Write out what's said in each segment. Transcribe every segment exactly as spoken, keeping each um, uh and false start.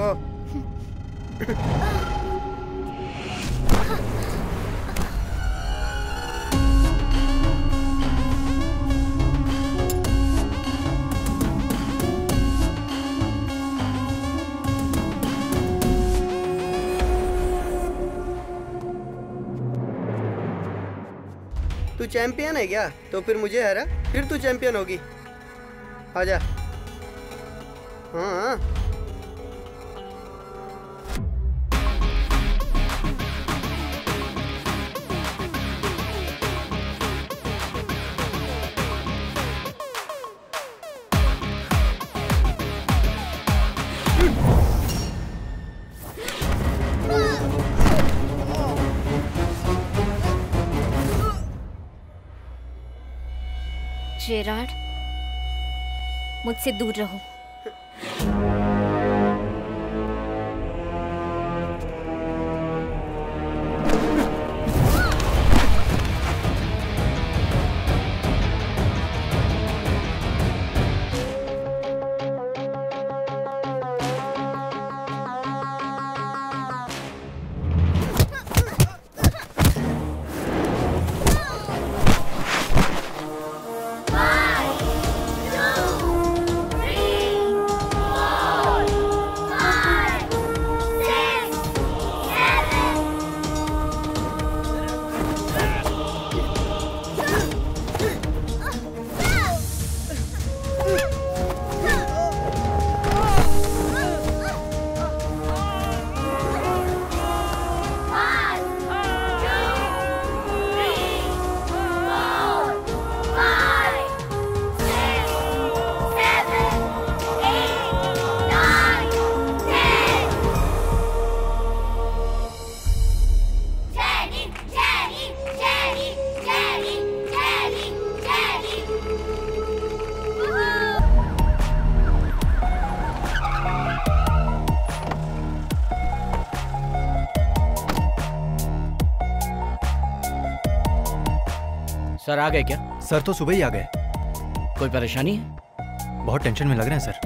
को। तू चैंपियन है क्या? तो फिर मुझे हरा, फिर तू चैंपियन होगी। आजा। हाँ जेरार्ड, मुझसे दूर रहो। सर आ गए क्या? सर तो सुबह ही आ गए। कोई परेशानी है? बहुत टेंशन में लग रहे हैं सर।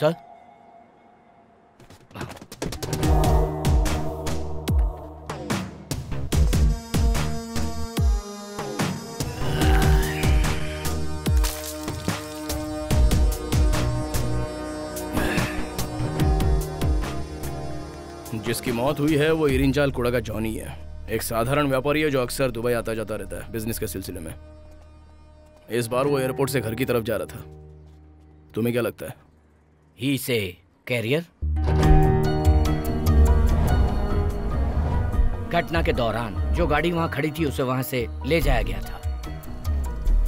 सर जिसकी मौत हुई है वो इरिंजाल कुड़ा का जॉनी है। एक साधारण व्यापारी है जो अक्सर दुबई आता जाता रहता है बिजनेस के सिलसिले में। इस बार वो एयरपोर्ट से घर की तरफ जा रहा था। तुम्हें क्या लगता है? ही से कैरियर? घटना के दौरान जो गाड़ी वहां खड़ी थी उसे वहां से ले जाया गया था।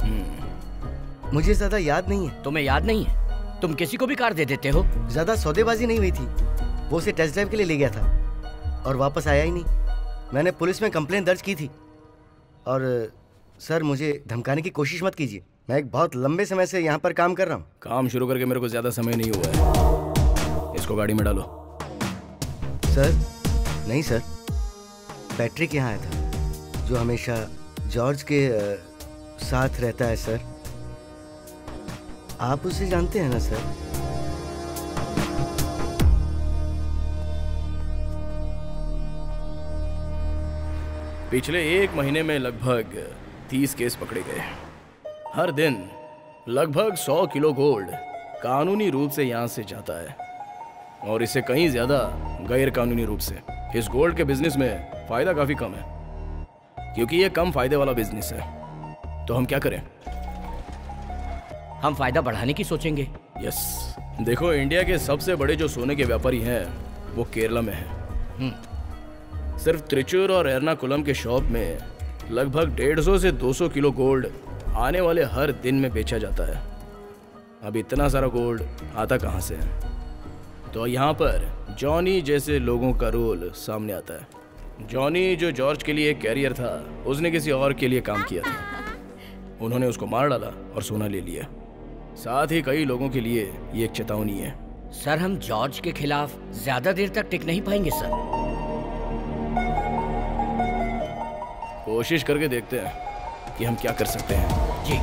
hmm. मुझे ज्यादा याद नहीं है। तुम्हें याद नहीं है? तुम किसी को भी कार दे देते हो। ज्यादा सौदेबाजी नहीं हुई थी। वो उसे टेस्ट ड्राइव के लिए ले गया था और वापस आया ही नहीं। मैंने पुलिस में कंप्लेंट दर्ज की थी। और सर मुझे धमकाने की कोशिश मत कीजिए। मैं एक बहुत लंबे समय से यहाँ पर काम कर रहा हूँ। काम शुरू करके मेरे को ज़्यादा समय नहीं हुआ है। इसको गाड़ी में डालो। सर नहीं सर, पैट्रिक यहाँ आया था जो हमेशा जॉर्ज के साथ रहता है। सर आप उसे जानते हैं ना सर? पिछले एक महीने में लगभग तीस केस पकड़े गए। हर दिन लगभग सौ किलो गोल्ड कानूनी रूप से यहाँ से जाता है और इससे कहीं ज़्यादा गैर कानूनी रूप से। इस गोल्ड के बिजनेस में फ़ायदा काफ़ी कम है क्योंकि ये कम फायदे वाला बिजनेस है। तो हम क्या करें? हम फ़ायदा बढ़ाने की सोचेंगे। यस, देखो इंडिया के सबसे बड़े जो सोने के व्यापारी हैं वो केरला में हैं। सिर्फ त्रिचूर और एर्नाकुलम के शॉप में लगभग डेढ़ सौ से दो सौ किलो गोल्ड आने वाले हर दिन में बेचा जाता है। अब इतना सारा गोल्ड आता कहाँ से है? तो यहाँ पर जॉनी जैसे लोगों का रोल सामने आता है। जॉनी जो जॉर्ज के लिए एक कैरियर था, उसने किसी और के लिए काम किया था। उन्होंने उसको मार डाला और सोना ले लिया। साथ ही कई लोगों के लिए ये एक चेतावनी है। सर हम जॉर्ज के खिलाफ ज़्यादा देर तक टिक नहीं पाएंगे सर। कोशिश करके देखते हैं कि हम क्या कर सकते हैं। जी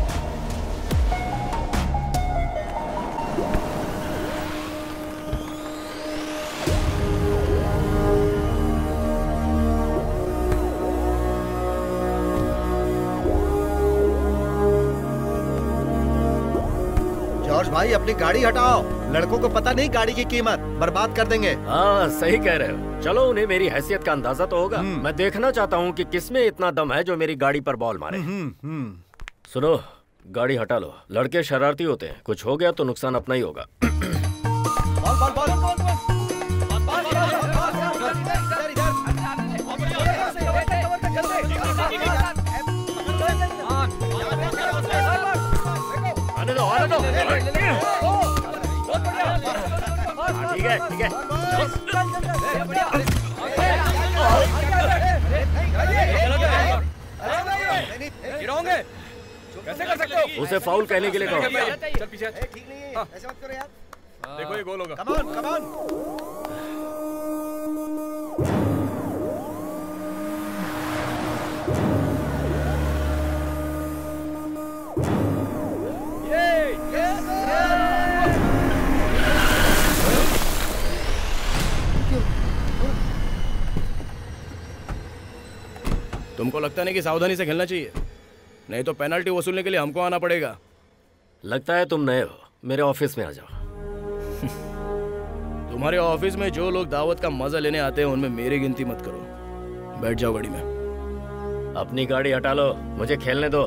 भाई अपनी गाड़ी हटाओ, लड़कों को पता नहीं गाड़ी की कीमत, बर्बाद कर देंगे। हाँ सही कह रहे हो, चलो उन्हें मेरी हैसियत का अंदाजा तो होगा। मैं देखना चाहता हूँ कि किसमें इतना दम है जो मेरी गाड़ी पर बॉल मारे। सुनो, गाड़ी हटा लो, लड़के शरारती होते हैं, कुछ हो गया तो नुकसान अपना ही होगा। बॉल बॉल बॉल बॉल ठीक है ठीक है, कैसे कर सकते हो? उसे फाउल कहने के लिए कहो। चल पीछे। ठीक नहीं है। ऐसे मत करो यार। देखो ये गोल होगा। Come on, come on. ये, ये, ये। तुमको लगता नहीं कि सावधानी से खेलना चाहिए? नहीं तो पेनल्टी वसूलने के लिए हमको आना पड़ेगा। लगता है तुम नए हो, मेरे ऑफिस में आ जाओ। तुम्हारे ऑफिस में जो लोग दावत का मजा लेने आते हैं उनमें मेरी गिनती मत करो। बैठ जाओ गाड़ी में। अपनी गाड़ी हटा लो, मुझे खेलने दो।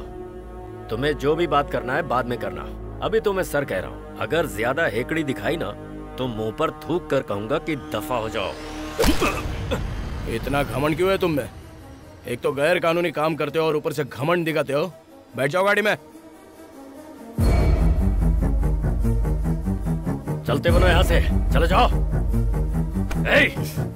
तुम्हें जो भी बात करना है बाद में करना, अभी तो मैं सर कह रहा हूँ। अगर ज्यादा हेकड़ी दिखाई ना तो मुँह पर थूक कर कहूंगा कि दफा हो जाओ। इतना घमंड क्यों है तुम में? एक तो गैर कानूनी काम करते हो और ऊपर से घमंड दिखाते हो। बैठ जाओ गाड़ी में। चलते बनो यहाँ से, चले जाओ। ए!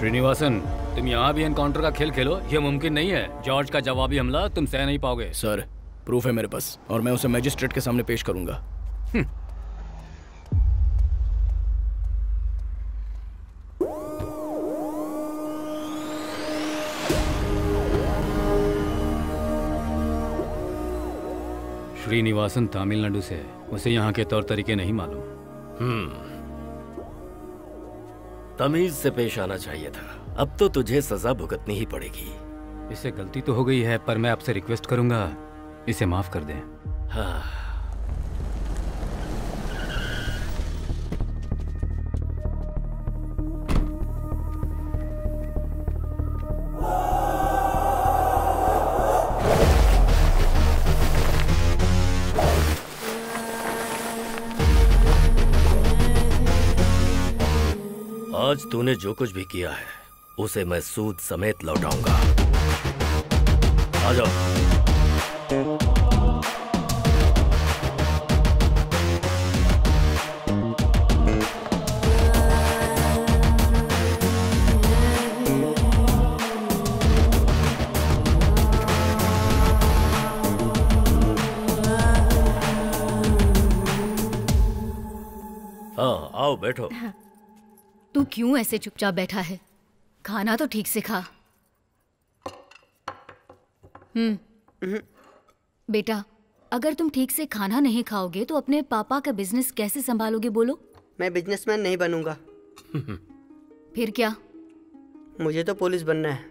श्रीनिवासन, तुम यहाँ भी एनकाउंटर का खेल खेलो? यह मुमकिन नहीं है। जॉर्ज का जवाबी हमला तुम सह नहीं पाओगे। सर, प्रूफ है मेरे पास और मैं उसे मैजिस्ट्रेट के सामने पेश करूंगा। श्रीनिवासन तमिलनाडु से, उसे यहाँ के तौर तरीके नहीं मालूम। हम्म तमीज से पेश आना चाहिए था। अब तो तुझे सजा भुगतनी ही पड़ेगी। इससे गलती तो हो गई है, पर मैं आपसे रिक्वेस्ट करूंगा इसे माफ कर दें। हाँ। आज तूने जो कुछ भी किया है उसे मैं सूद समेत लौटाऊंगा। आ जाओ। हाँ आओ बैठो। तू क्यों ऐसे चुपचाप बैठा है? खाना तो ठीक से खा। हम्म बेटा, अगर तुम ठीक से खाना नहीं खाओगे तो अपने पापा का बिजनेस कैसे संभालोगे बोलो? मैं बिजनेसमैन नहीं बनूंगा। फिर क्या? मुझे तो पुलिस बनना है।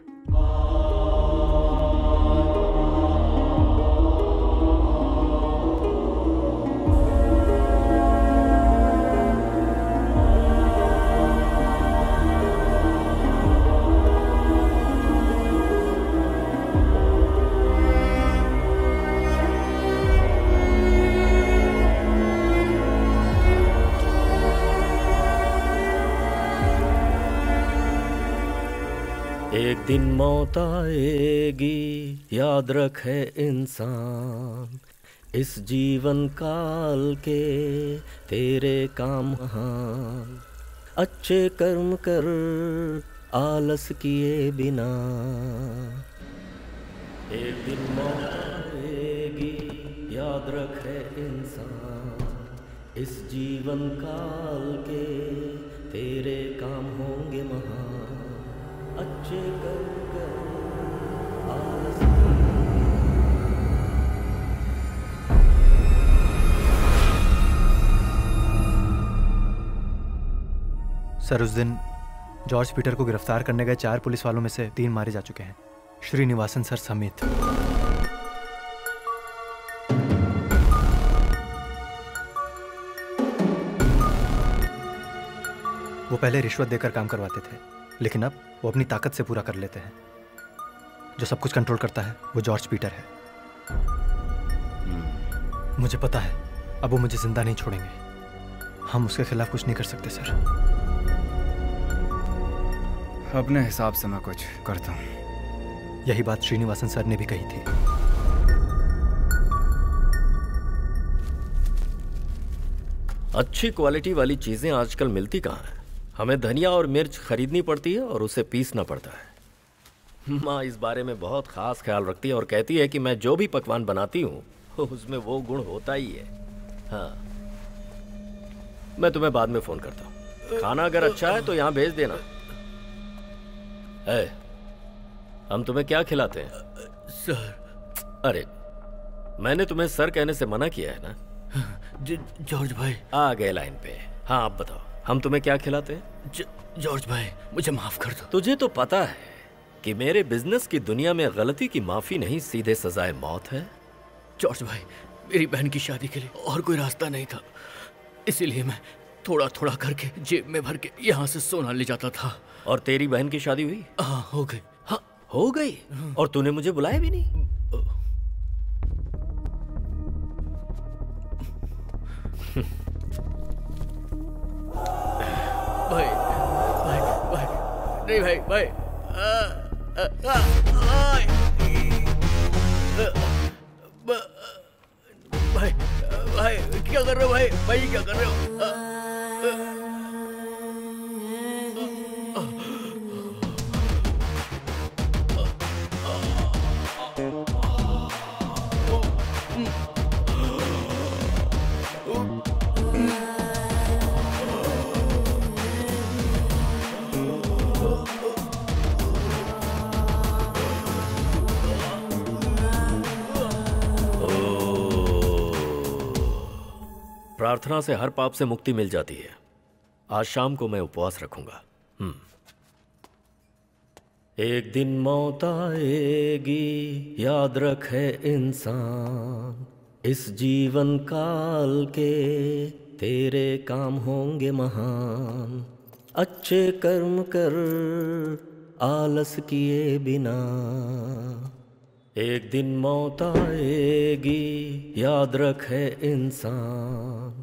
एक दिन मौत आएगी, याद रखे इंसान, इस जीवन काल के तेरे काम महान। अच्छे कर्म कर आलस किए बिना, एक दिन मौत आएगी, याद रखे इंसान, इस जीवन काल के तेरे काम होंगे महान। सर, उस दिन जॉर्ज पीटर को गिरफ्तार करने गए चार पुलिस वालों में से तीन मारे जा चुके हैं, श्रीनिवासन सर समेत। वो पहले रिश्वत देकर काम करवाते थे, लेकिन अब वो अपनी ताकत से पूरा कर लेते हैं। जो सब कुछ कंट्रोल करता है वो जॉर्ज पीटर है। hmm. मुझे पता है अब वो मुझे जिंदा नहीं छोड़ेंगे। हम उसके खिलाफ कुछ नहीं कर सकते सर। अपने हिसाब से मैं कुछ करता हूँ। यही बात श्रीनिवासन सर ने भी कही थी। अच्छी क्वालिटी वाली चीजें आजकल मिलती कहाँ है? हमें धनिया और मिर्च खरीदनी पड़ती है और उसे पीसना पड़ता है। माँ इस बारे में बहुत खास ख्याल रखती है और कहती है कि मैं जो भी पकवान बनाती हूँ उसमें वो गुण होता ही है। हाँ, मैं तुम्हें बाद में फोन करता हूँ। खाना अगर अच्छा है तो यहाँ भेज देना। ए, हम तुम्हें क्या खिलाते हैं? सर, अरे मैंने तुम्हें सर कहने से मना किया है ना। जॉर्ज भाई आ गए लाइन पे। हाँ आप बताओ, हम तुम्हें क्या खिलाते हैं? जॉर्ज भाई मुझे माफ कर दो। तुझे तो पता है कि मेरे बिजनेस की दुनिया में गलती की माफी नहीं, सीधे सजाए मौत है। जॉर्ज भाई, मेरी बहन की शादी के लिए और कोई रास्ता नहीं था, इसीलिए मैं थोड़ा थोड़ा करके जेब में भर के यहाँ से सोना ले जाता था। और तेरी बहन की शादी हुई? हाँ हो गई। हाँ हो गई, और तूने मुझे बुलाया भी नहीं? भाई, भाई, भाई, नहीं भाई, भाई, आ, आ, आ, भाई, भाई, क्या कर रहे हो भाई? भाई क्या कर रहे हो? आ, आ, प्रार्थना से हर पाप से मुक्ति मिल जाती है। आज शाम को मैं उपवास रखूंगा। हम्म। एक दिन मौत आएगी, याद रखे इंसान, इस जीवन काल के तेरे काम होंगे महान। अच्छे कर्म कर आलस किए बिना, एक दिन मौत आएगी, याद रखे इंसान।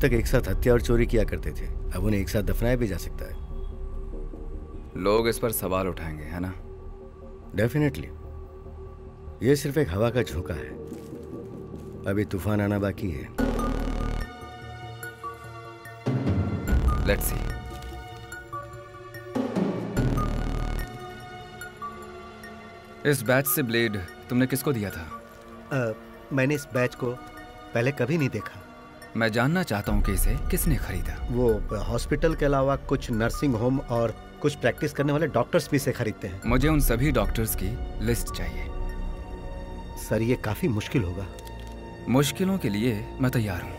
तक एक साथ हत्या और चोरी किया करते थे, अब उन्हें एक साथ दफनाया भी जा सकता है। लोग इस पर सवाल उठाएंगे, है ना? डेफिनेटली। यह सिर्फ एक हवा का झोंका है, अभी तूफान आना बाकी है। Let's see. इस बैच से ब्लेड तुमने किसको दिया था? आ, मैंने इस बैच को पहले कभी नहीं देखा। मैं जानना चाहता हूँ कि इसे किसने खरीदा? वो हॉस्पिटल के अलावा कुछ नर्सिंग होम और कुछ प्रैक्टिस करने वाले डॉक्टर्स भी इसे खरीदते हैं। मुझे उन सभी डॉक्टर्स की लिस्ट चाहिए सर ये काफी मुश्किल होगा। मुश्किलों के लिए मैं तैयार हूँ।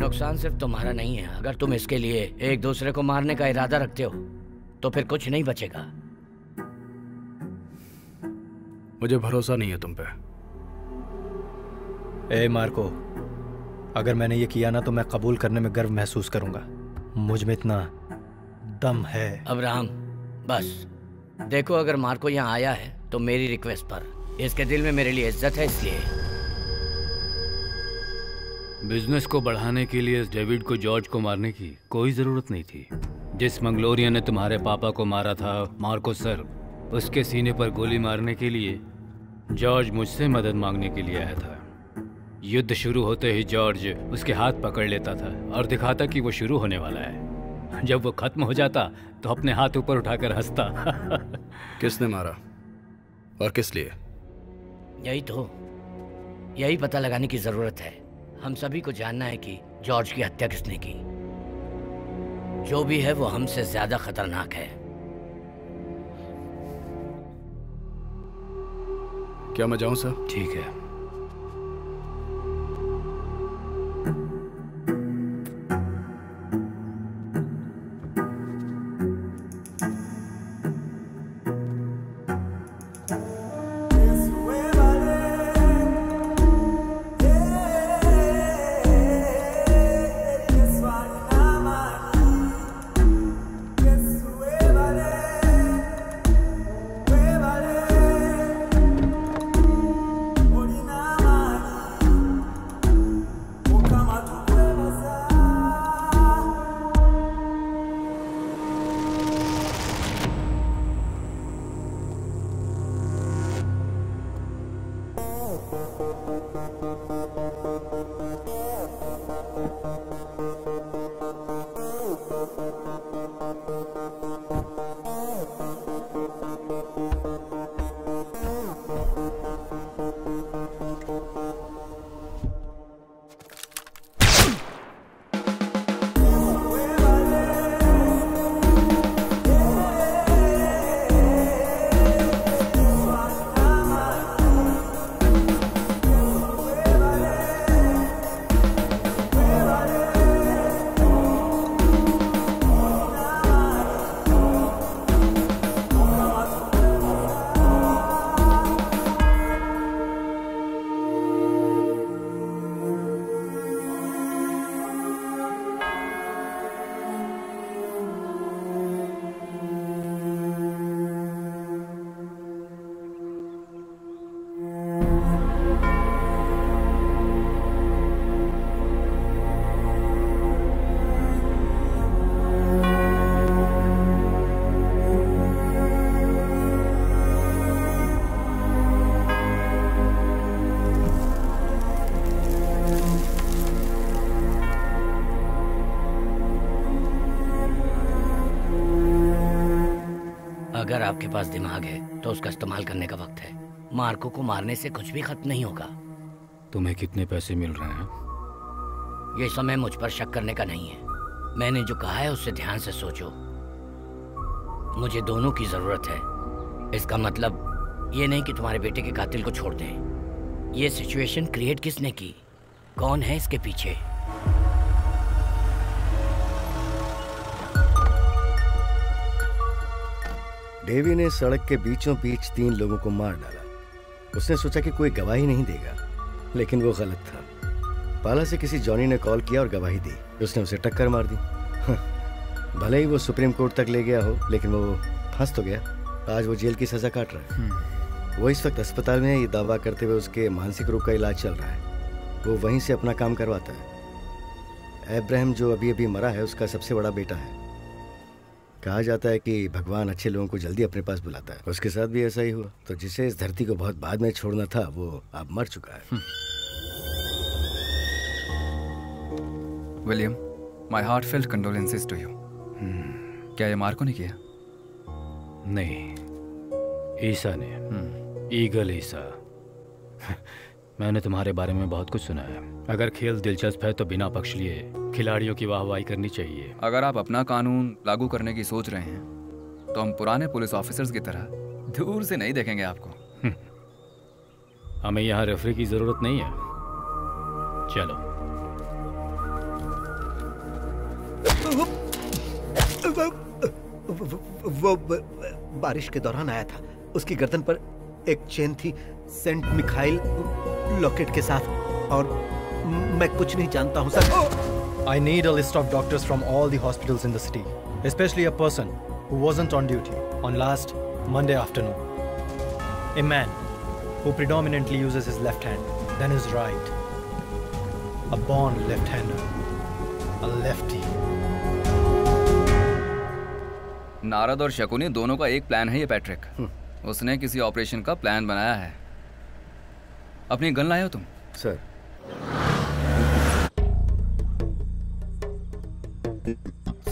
नुकसान सिर्फ तुम्हारा नहीं है। अगर तुम इसके लिए एक दूसरे को मारने का इरादा रखते हो तो फिर कुछ नहीं बचेगा। मुझे भरोसा नहीं है तुम पे। ए मार्को, अगर मैंने ये किया ना तो मैं कबूल करने में गर्व महसूस करूंगा। मुझ में इतना दम है। अब्राहम, बस देखो, अगर मार्को यहाँ आया है तो मेरी रिक्वेस्ट पर, इसके दिल में मेरे लिए इज्जत है। इसलिए बिजनेस को बढ़ाने के लिए इस डेविड को जॉर्ज को मारने की कोई जरूरत नहीं थी। जिस मंगलोरियन ने तुम्हारे पापा को मारा था मार्को सर, उसके सीने पर गोली मारने के लिए जॉर्ज मुझसे मदद मांगने के लिए आया था। युद्ध शुरू होते ही जॉर्ज उसके हाथ पकड़ लेता था और दिखाता कि वो शुरू होने वाला है। जब वो खत्म हो जाता तो अपने हाथ ऊपर उठाकर हंसता। किसने मारा और किस लिए? यही तो, यही पता लगाने की जरूरत है। हम सभी को जानना है कि जॉर्ज की हत्या किसने की। जो भी है वो हमसे ज्यादा खतरनाक है। क्या मैं जाऊं सर? ठीक है। अगर आपके पास दिमाग है तो उसका इस्तेमाल करने का वक्त है। मार्को को मारने से कुछ भी खत्म नहीं होगा। तुम्हें कितने पैसे मिल रहे हैं? ये समय मुझ पर शक करने का नहीं है। मैंने जो कहा है उससे ध्यान से सोचो। मुझे दोनों की जरूरत है। इसका मतलब ये नहीं कि तुम्हारे बेटे के कातिल को छोड़ दें। ये सिचुएशन क्रिएट किसने की, कौन है इसके पीछे? डेवी ने सड़क के बीचों बीच तीन लोगों को मार डाला। उसने सोचा कि कोई गवाही नहीं देगा, लेकिन वो गलत था। पाला से किसी जॉनी ने कॉल किया और गवाही दी। उसने उसे टक्कर मार दी। भले ही वो सुप्रीम कोर्ट तक ले गया हो, लेकिन वो फंस तो गया। आज वो जेल की सजा काट रहा है। वो इस वक्त अस्पताल में है। ये दावा करते हुए उसके मानसिक रोग का इलाज चल रहा है। वो वहीं से अपना काम करवाता है। एब्राहम जो अभी अभी मरा है उसका सबसे बड़ा बेटा है। कहा जाता है कि भगवान अच्छे लोगों को जल्दी अपने पास बुलाता है। उसके साथ भी ऐसा ही हुआ। तो जिसे इस धरती को बहुत बाद में छोड़ना था वो अब मर चुका है। William, my heartfelt condolences to you. क्या ये मार्को ने किया? नहीं, ईसा ने। hmm. ईगल ईसा। मैंने तुम्हारे बारे में बहुत कुछ सुना है। अगर खेल दिलचस्प है तो बिना पक्ष लिए खिलाड़ियों की वाहवाही करनी चाहिए। अगर आप अपना कानून लागू करने की सोच रहे हैं तो हम पुराने पुलिस ऑफिसर्स की तरह दूर से नहीं देखेंगे आपको। हमें यहाँ रेफरी की जरूरत नहीं है। चलो। वो बारिश के दौरान आया था। उसकी गर्दन पर एक चेन थी सेंट मिखाइल लॉकेट के साथ, और मैं कुछ नहीं जानता हूँ sir. I need a list of doctors from all the hospitals in the city, especially a person who wasn't on duty on last Monday afternoon. A man who predominantly uses his left hand, then his right. A born left-hander, a lefty. Narad और शकुनी दोनों का एक plan है ये Patrick. उसने किसी operation का plan बनाया है। अपनी गन लाए हो तुम? सर।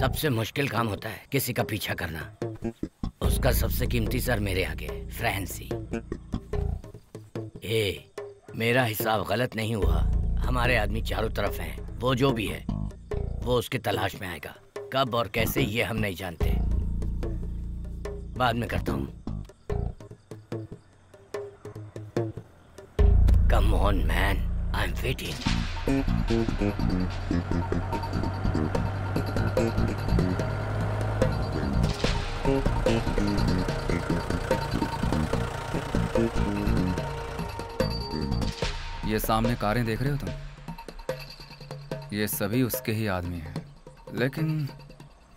सबसे मुश्किल काम होता है किसी का पीछा करना। उसका सबसे कीमती सर मेरे आगे फ्रेंसी। ए, मेरा हिसाब गलत नहीं हुआ। हमारे आदमी चारों तरफ हैं। वो जो भी है वो उसकी तलाश में आएगा। कब और कैसे ये हम नहीं जानते। बाद में करता हूँ। Come on man, I am waiting. ये सामने कारें देख रहे हो तुम? ये सभी उसके ही आदमी हैं, लेकिन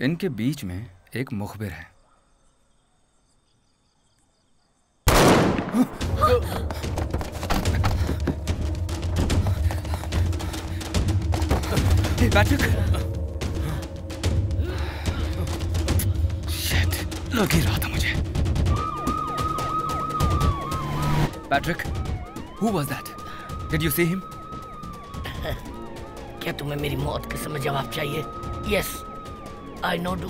इनके बीच में एक मुखबिर है। पैट्रिक! लग ही रहा था मुझे। Patrick, who was that? Did you see him? क्या तुम्हें मेरी मौत के समय जवाब चाहिए? Yes, I know do.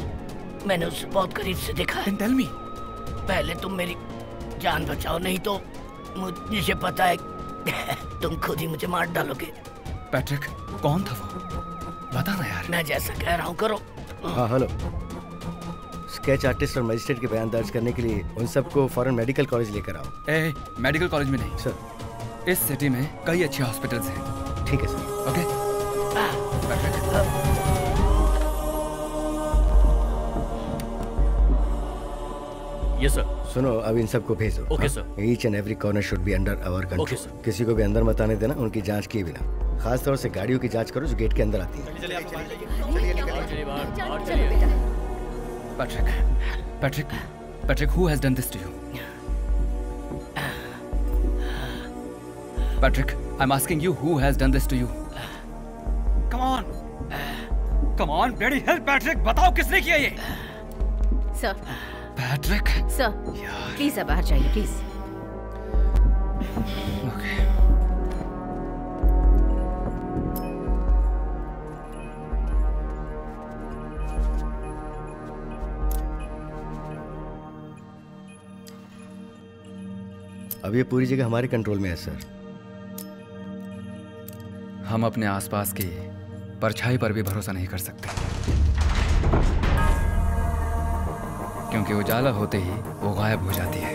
मैंने उसे बहुत करीब से देखा है। Then tell me. पहले तुम मेरी जान बचाओ, नहीं तो मुझे पता है तुम खुद ही मुझे मार डालोगे। पैट्रिक, कौन था वो? बता ना यार। मैं जैसा कह रहा हूँ करो। हाँ, हेलो। स्केच आर्टिस्ट और मजिस्ट्रेट के बयान दर्ज करने के लिए उन सबको फॉरन मेडिकल कॉलेज लेकर आओ। ए, मेडिकल कॉलेज में नहीं सर। इस सिटी में कई अच्छे हॉस्पिटल्स हैं। ठीक है सर। ओके। Yes sir. सुनो, अब इन सबको भेजो। Okay sir. Each and every corner should be under our control. Okay sir. किसी को भी अंदर मत आने देना उनकी जाँच किए बिना। खासतौर से गाड़ियों की जाँच करो जो गेट के अंदर आती है। Patrick, Patrick, Patrick, who has done this to you? Patrick, I'm asking you, who has done this to you? Come on, come on, bloody hell, Patrick, बताओ किसने किया ये? Sir. Patrick. Sir. यार. Please अब बाहर जाइए, please. Okay. अब ये पूरी जगह हमारे कंट्रोल में है सर। हम अपने आसपास की परछाई पर भी भरोसा नहीं कर सकते, क्योंकि उजाला होते ही वो गायब हो जाती है।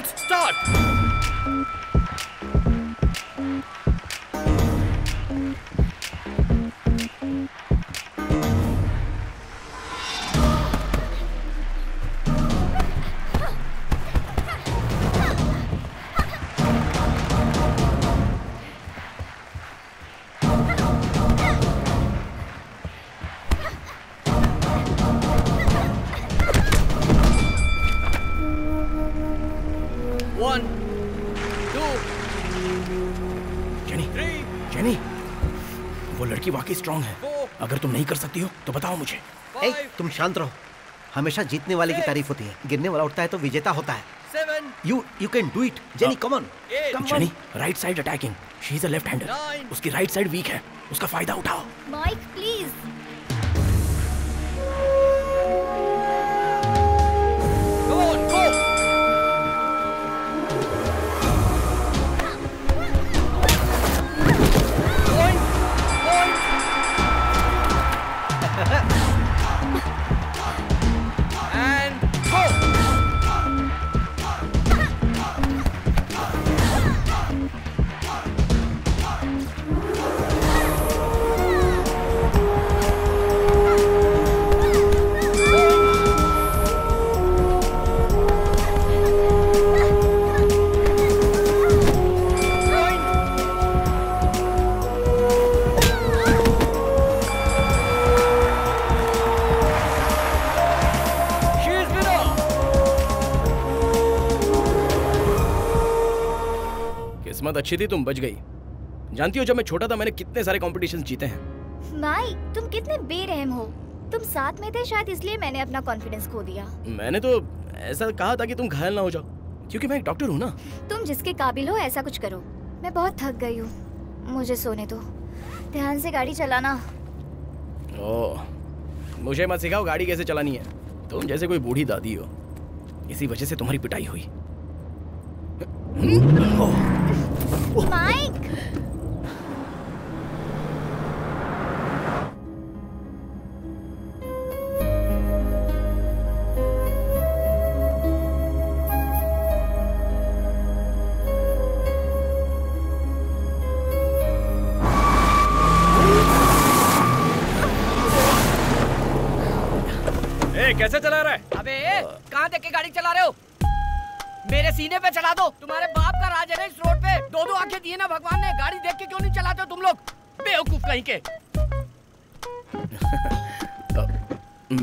Let's start. स्ट्रांग है। अगर तुम नहीं कर सकती हो तो बताओ मुझे। ए, तुम शांत रहो। हमेशा जीतने वाले की तारीफ होती है, गिरने वाला उठता है तो विजेता होता है। You, you can do it, Jenny, come on. Jenny, right side attacking. She is a left-hander. उसकी राइट साइड वीक है, उसका फायदा उठाओ। Mike, please. Come on, go. अच्छी थी, तुम बच गई। जानती हो जब मैं छोटा था मैंने कितने सारे कॉम्पिटिशन्स जीते हैं। माइक, तुम कितने बेरहम हो। तुम साथ में थे, शायद इसलिए मैंने अपना कॉन्फिडेंस खो दिया। मैंने तो ऐसा कहा था कि तुम घायल ना हो जाओ, क्योंकि मैं एक डॉक्टर हूँ ना। तुम जिसके काबिल हो ऐसा कुछ करो। मैं बहुत थक गई हूँ, मुझे सोने दो। ध्यान से गाड़ी चलाना। ओह, मुझे मत सिखाओ गाड़ी कैसे चलानी है। तुम जैसे कोई बूढ़ी दादी हो, इसी वजह से तुम्हारी पिटाई हुई। माइक, ए, कैसे चला रहा है? अबे कहाँ तक की गाड़ी चला रहे हो? मेरे सीने पे चढ़ा दो। तुम्हारे बाप का राज है ना इस रोड पे। दो दो आंखें दी है ना भगवान ने, गाड़ी देख के क्यों नहीं चलाते हो तुम लोग, बेवकूफ कहीं के।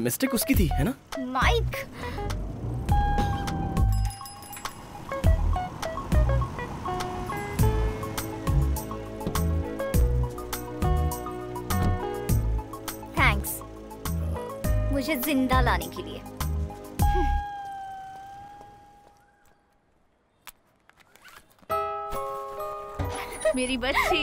मिस्टेक उसकी थी है ना? माइक, थैंक्स मुझे जिंदा लाने के लिए। मेरी बच्ची।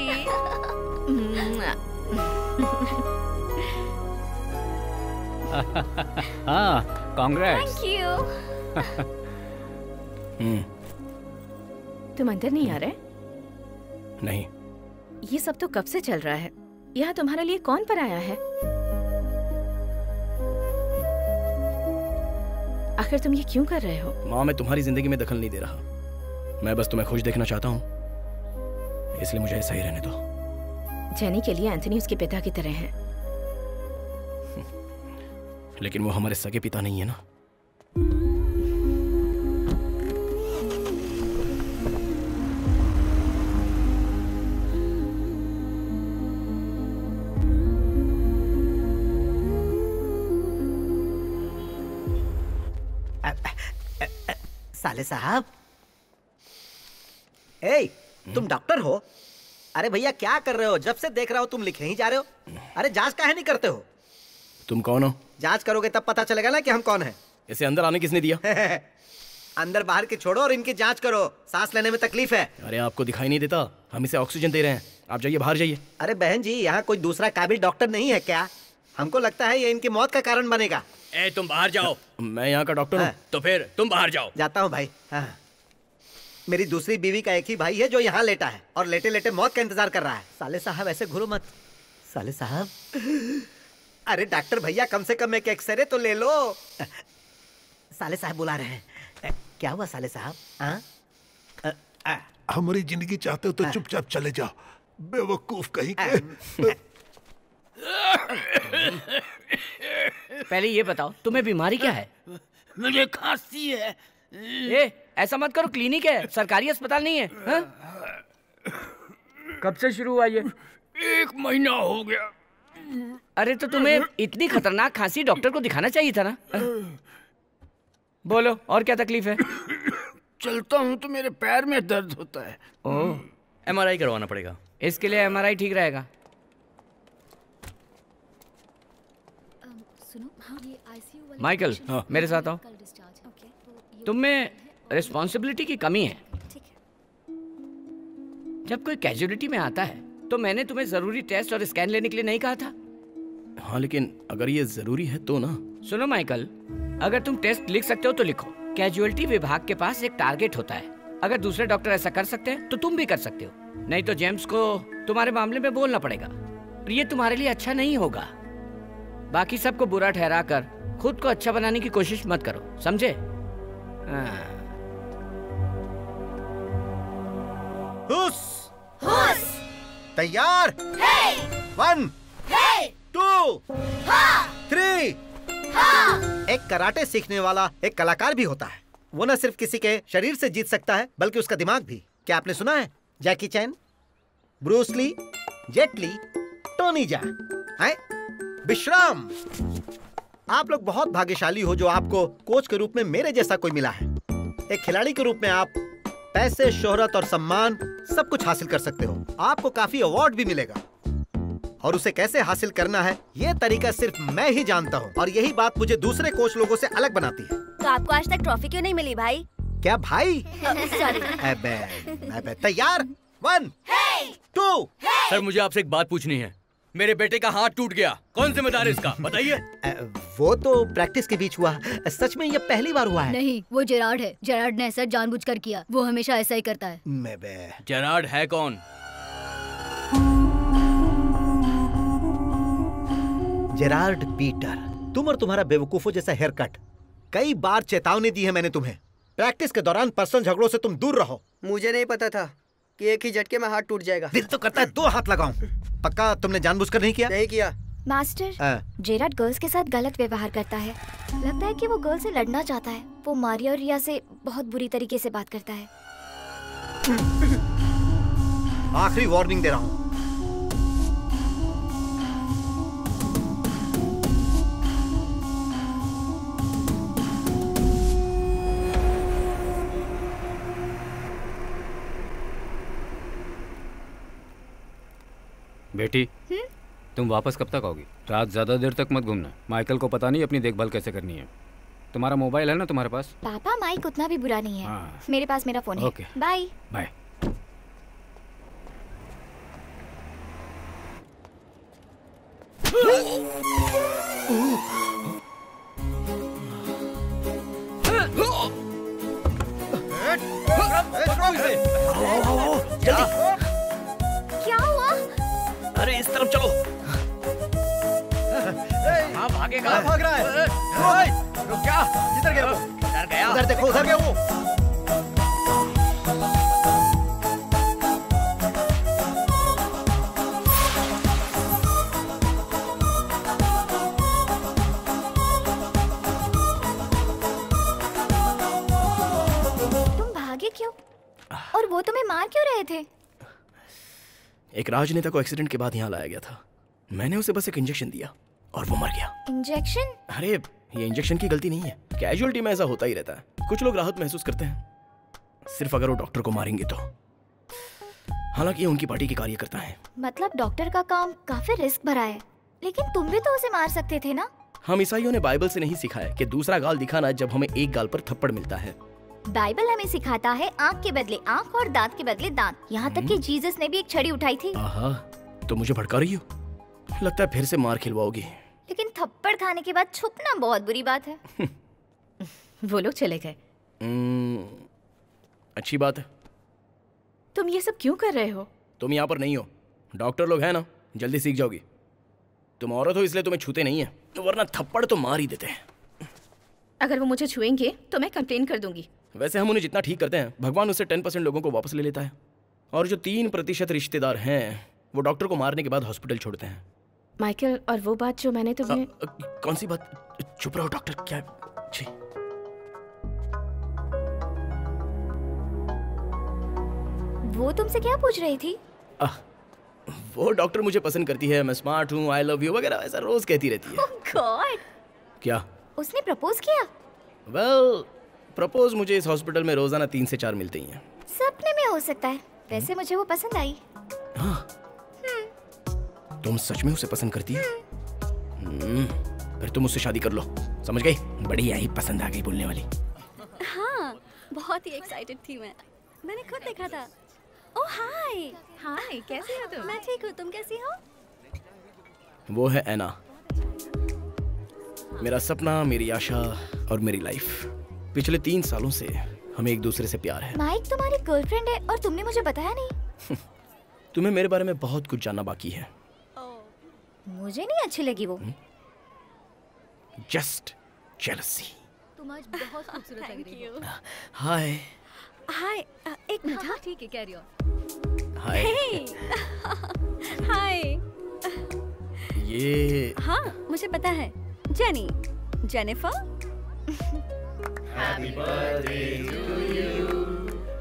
हाँ, कांग्रेस। Thank you. तुम अंदर नहीं आ रहे? नहीं। ये सब तो कब से चल रहा है? यहाँ तुम्हारे लिए कौन पराया है? आखिर तुम ये क्यों कर रहे हो? माँ, मैं तुम्हारी जिंदगी में दखल नहीं दे रहा। मैं बस तुम्हें खुश देखना चाहता हूँ, इसलिए मुझे ऐसा ही रहने दो। जेनी के लिए एंथनी उसके पिता की तरह है। लेकिन वो हमारे सगे पिता नहीं है ना। आ, आ, आ, साले साहब, ए तुम डॉक्टर हो? अरे भैया क्या कर रहे हो? जब से देख रहा हो तुम लिखे ही जा रहे हो। अरे जांच काहे नहीं करते हो? तुम कौन हो? जांच करोगे तब पता चलेगा ना कि हम कौन हैं। इसे अंदर आने किसने दिया? अंदर बाहर के छोड़ो और इनकी जांच करो, सांस लेने में तकलीफ है। अरे आपको दिखाई नहीं देता, हम इसे ऑक्सीजन दे रहे हैं। आप जाइए, बाहर जाइए। अरे बहन जी, यहाँ कोई दूसरा काबिल डॉक्टर नहीं है क्या? हमको लगता है ये इनकी मौत का कारण बनेगा। ए तुम बाहर जाओ। मैं यहाँ का डॉक्टर हूँ तो फिर तुम बाहर जाओ। जाता हूँ भाई। मेरी दूसरी बीवी का एक ही भाई है जो यहाँ लेटा है और लेटे लेटे मौत का इंतजार कर रहा है। साले साहब ऐसे घुरो मत। साले साहब, अरे डॉक्टर भैया कम से कम एक एक्सरे तो ले लो। साले साहब बुला रहे हैं। क्या हुआ साले साहब? हमारी जिंदगी चाहते हो तो चुपचाप चले जाओ, बेवकूफ कहीं के। पहले ये बताओ तुम्हें बीमारी क्या है? मुझे खांसी है। ए, ऐसा मत करो, क्लिनिक है, सरकारी अस्पताल नहीं है। हा? कब से शुरू हुआ ये? एक महीना हो गया। अरे तो तुम्हें इतनी खतरनाक खांसी डॉक्टर को दिखाना चाहिए था ना। बोलो और क्या तकलीफ है? चलता हूँ तो मेरे पैर में दर्द होता है। ओह, एमआरआई करवाना पड़ेगा। इसके लिए एमआरआई ठीक रहेगा। सुनो, माइकल मेरे साथ आओ। तुम में रिस्पॉन्सिबिलिटी की कमी है। जब कोई कैजुअलिटी में आता है तो मैंने तुम्हें जरूरी टेस्ट और स्कैन लेने के लिए नहीं कहा था? हाँ, लेकिन अगर ये जरूरी है तो ना। सुनो माइकल, अगर तुम टेस्ट लिख सकते हो तो लिखो। कैजुअलिटी विभाग के पास एक टारगेट होता है। अगर दूसरे डॉक्टर ऐसा कर सकते हैं तो तुम भी कर सकते हो, नहीं तो जेम्स को तुम्हारे मामले में बोलना पड़ेगा। ये तुम्हारे लिए अच्छा नहीं होगा। बाकी सबको बुरा ठहरा कर खुद को अच्छा बनाने की कोशिश मत करो, समझे? हुस तैयार, hey! One, hey! टू, हाँ! थ्री, हाँ! एक कराटे सीखने वाला एक कलाकार भी होता है। वो न सिर्फ किसी के शरीर से जीत सकता है बल्कि उसका दिमाग भी। क्या आपने सुना है Jackie Chan, Bruce Lee, Jet Li, Tony Jain, हैं? विश्राम, आप लोग बहुत भाग्यशाली हो जो आपको कोच के रूप में मेरे जैसा कोई मिला है। एक खिलाड़ी के रूप में आप पैसे, शोहरत और सम्मान सब कुछ हासिल कर सकते हो। आपको काफी अवार्ड भी मिलेगा और उसे कैसे हासिल करना है ये तरीका सिर्फ मैं ही जानता हूँ, और यही बात मुझे दूसरे कोच लोगों से अलग बनाती है। तो आपको आज तक ट्रॉफी क्यों नहीं मिली भाई? क्या भाई? सॉरी। अबे, अबे, तैयार, वन, टू। सर मुझे आपसे एक बात पूछनी है। मेरे बेटे का हाथ टूट गया, कौन जिम्मेदार है इसका, बताइए? वो तो प्रैक्टिस के बीच हुआ, सच में ये पहली बार हुआ है। नहीं, वो जेरार्ड है। जेरार्ड ने ऐसा जानबूझकर किया, वो हमेशा ऐसा ही करता है। मैं बे। जेरार्ड है कौन? Gerard Peter. तुम और तुम्हारा बेवकूफों जैसा हेयर कट। कई बार चेतावनी दी है मैंने तुम्हें, प्रैक्टिस के दौरान पर्सनल झगड़ों से तुम दूर रहो। मुझे नहीं पता था कि एक ही झटके में हाथ टूट जाएगा। दिल तो करता है दो हाथ लगाऊं। पक्का तुमने जानबूझकर नहीं किया? नहीं किया मास्टर। जेरार्ड गर्ल्स के साथ गलत व्यवहार करता है। लगता है कि वो गर्ल से लड़ना चाहता है। वो मारिया और रिया से बहुत बुरी तरीके से बात करता है। आखिरी वार्निंग दे रहा हूँ, बेटी हुँ? तुम वापस कब तक आओगी? रात ज्यादा देर तक मत घूमना। माइकल को पता नहीं अपनी देखभाल कैसे करनी है। तुम्हारा मोबाइल है ना तुम्हारे पास? पापा माइक उतना भी बुरा नहीं है। हाँ। मेरे पास मेरा फोन okay. है। Bye bye. क्या हुआ? अरे इस तरफ चलो। हाँ भागेगा। भाग रहा है। रुक क्या? इधर गया। इधर गया। उधर देखो, उधर गया वो। तुम भागे क्यों? और वो तुम्हें मार क्यों रहे थे? एक राजनेता को एक्सीडेंट के बाद यहाँ लाया गया था। मैंने उसे बस एक इंजेक्शन दिया और वो मर गया। इंजेक्शन? अरे ये इंजेक्शन की गलती नहीं है। कैजुअलिटी में ऐसा होता ही रहता है। कुछ लोग राहत महसूस करते हैं, सिर्फ अगर वो डॉक्टर को मारेंगे तो। हालांकि ये उनकी पार्टी के कार्यकर्ता हैं। मतलब डॉक्टर का काम काफी रिस्क भरा है, लेकिन तुम भी तो उसे मार सकते थे ना। हम ईसाइयों ने बाइबल से नहीं सीखा है कि दूसरा गाल दिखाना जब हमें एक गाल पर थप्पड़ मिलता है। बाइबल हमें सिखाता है आँख के बदले आँख और दांत के बदले दांत। यहाँ तक कि जीसस ने भी एक छड़ी उठाई थी। आहा, तो मुझे भड़का रही हो। लगता है फिर से मार खिलवाओगी। लेकिन थप्पड़ खाने के बाद छुपना बहुत बुरी बात है। वो लोग चले गए। अच्छी बात है। तुम ये सब क्यों कर रहे हो? तुम यहाँ पर नहीं हो। डॉक्टर लोग हैं ना, जल्दी सीख जाओगी। तुम औरत हो इसलिए तुम्हें छूते नहीं है, वरना थप्पड़ तो मार ही देते हैं। अगर वो मुझे छुएंगे तो मैं कंप्लेन कर दूंगी। वैसे हम उन्हें जितना ठीक करते हैं, भगवान उससे टेन परसेंट लोगों को वापस ले लेता है। और जो तीन प्रतिशत रिश्तेदार हैं वो डॉक्टर को मारने के बाद हॉस्पिटल छोड़ते हैं। माइकल, और वो बात जो मैंने तुम्हें आ, आ, कौन सी बात? चुप रहो डॉक्टर। क्या जी? वो तुमसे क्या पूछ रही थी? आ, वो डॉक्टर मुझे पसंद करती है, मैं स्मार्ट हूँ, आई लव यू वगैरह ऐसा रोज कहती रहती है। oh God! क्या उसने प्रपोज किया? वेल well, प्रपोज मुझे इस हॉस्पिटल में रोजाना तीन से चार मिलते ही हैं। सपने में हो सकता है। वैसे हुँ? मुझे वो पसंद आई। हाँ। तुम सच में उसे पसंद करती है? फिर तुम उससे शादी कर लो, समझ गई? बढ़िया ही पसंद आ गई बोलने वाली। हाँ, बहुत ही एक्साइटेड थी मैं। मैंने खुद देखा था। ओह हाय, हाय, कैसी हो तुम? मैं ठीक हूँ, तुम कैसी हो? वो है एना, मेरा सपना, मेरी आशा और मेरी लाइफ। पिछले तीन सालों से हमें एक दूसरे से प्यार है। माइक तुम्हारी गर्लफ्रेंड है और तुमने मुझे बताया नहीं। तुम्हें मेरे बारे में बहुत कुछ जानना बाकी है। मुझे नहीं अच्छी लगी वो। Just jealousy. तुम आज बहुत खूबसूरत लग रही हो। हाय। हाय, एक मिनट। हाँ ठीक है, कैरी ऑन। हाय। हाय। ये हाँ मुझे पता है, Jenny, Jennifer. Happy birthday to you.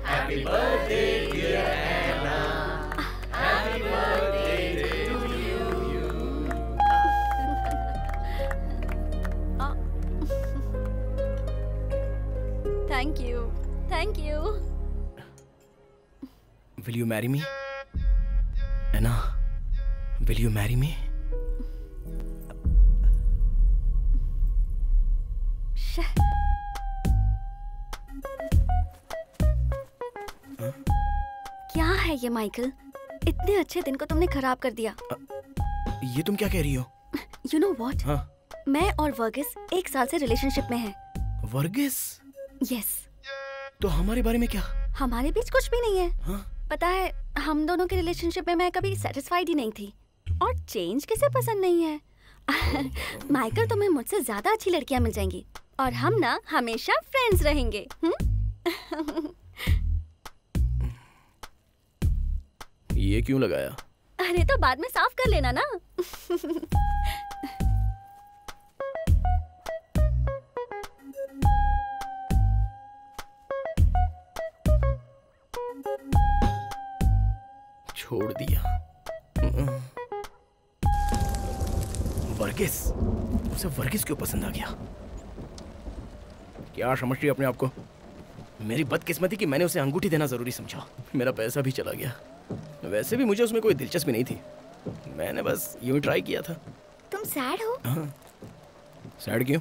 Happy birthday, dear Anna. Happy birthday to you. Thank you. Thank you. Will you marry me? Anna, will you marry me? Shit. क्या है ये माइकल, इतने अच्छे दिन को तुमने खराब कर दिया। आ, ये तुम क्या कह रही हो? यू नो व्हाट, मैं और वर्गिस एक साल से रिलेशनशिप में है। वर्गिस? Yes yes. तो हमारे बारे में क्या? हमारे बीच कुछ भी नहीं है। हा? पता है, हम दोनों के रिलेशनशिप में मैं कभी सेटिस्फाइड ही नहीं थी। और चेंज किसे पसंद नहीं है? माइकल, तुम्हें मुझसे ज्यादा अच्छी लड़कियां मिल जाएंगी और हम ना हमेशा फ्रेंड्स रहेंगे। ये क्यों लगाया? अरे तो बाद में साफ कर लेना ना। छोड़ दिया। वर्गिस, उसे वर्गिस क्यों पसंद आ गया? क्या समझ रही अपने आप को? मेरी बदकिस्मती कि मैंने उसे अंगूठी देना ज़रूरी समझा। मेरा पैसा भी चला गया। वैसे भी मुझे उसमें कोई दिलचस्पी नहीं थी, मैंने बस यूँ ट्राई किया था। तुम सैड हो? हाँ। सैड क्यों?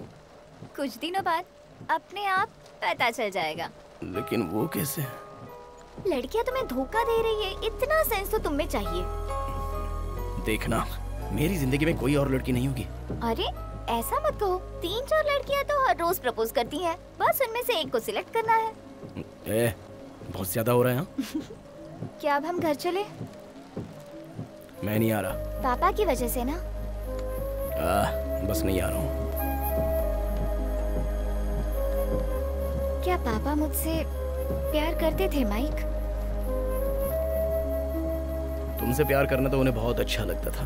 कुछ दिनों बाद अपने आप पता चल जाएगा। लेकिन वो कैसे? लड़कियाँ तुम्हें धोखा दे रही है, इतना सेंस तो तुम्हें चाहिए। देखना, मेरी जिंदगी में कोई और लड़की नहीं होगी। अरे ऐसा मत कहो, तीन चार लड़कियां तो हर रोज प्रपोज करती हैं, बस उनमें से एक को सिलेक्ट करना है। ए, बहुत ज्यादा हो रहा है। क्या अब हम घर चले? मैं नहीं आ रहा। पापा की वजह से ना? आ, बस नहीं आ रहा हूँ। क्या पापा मुझसे प्यार करते थे माइक? तुमसे प्यार करना तो उन्हें बहुत अच्छा लगता था।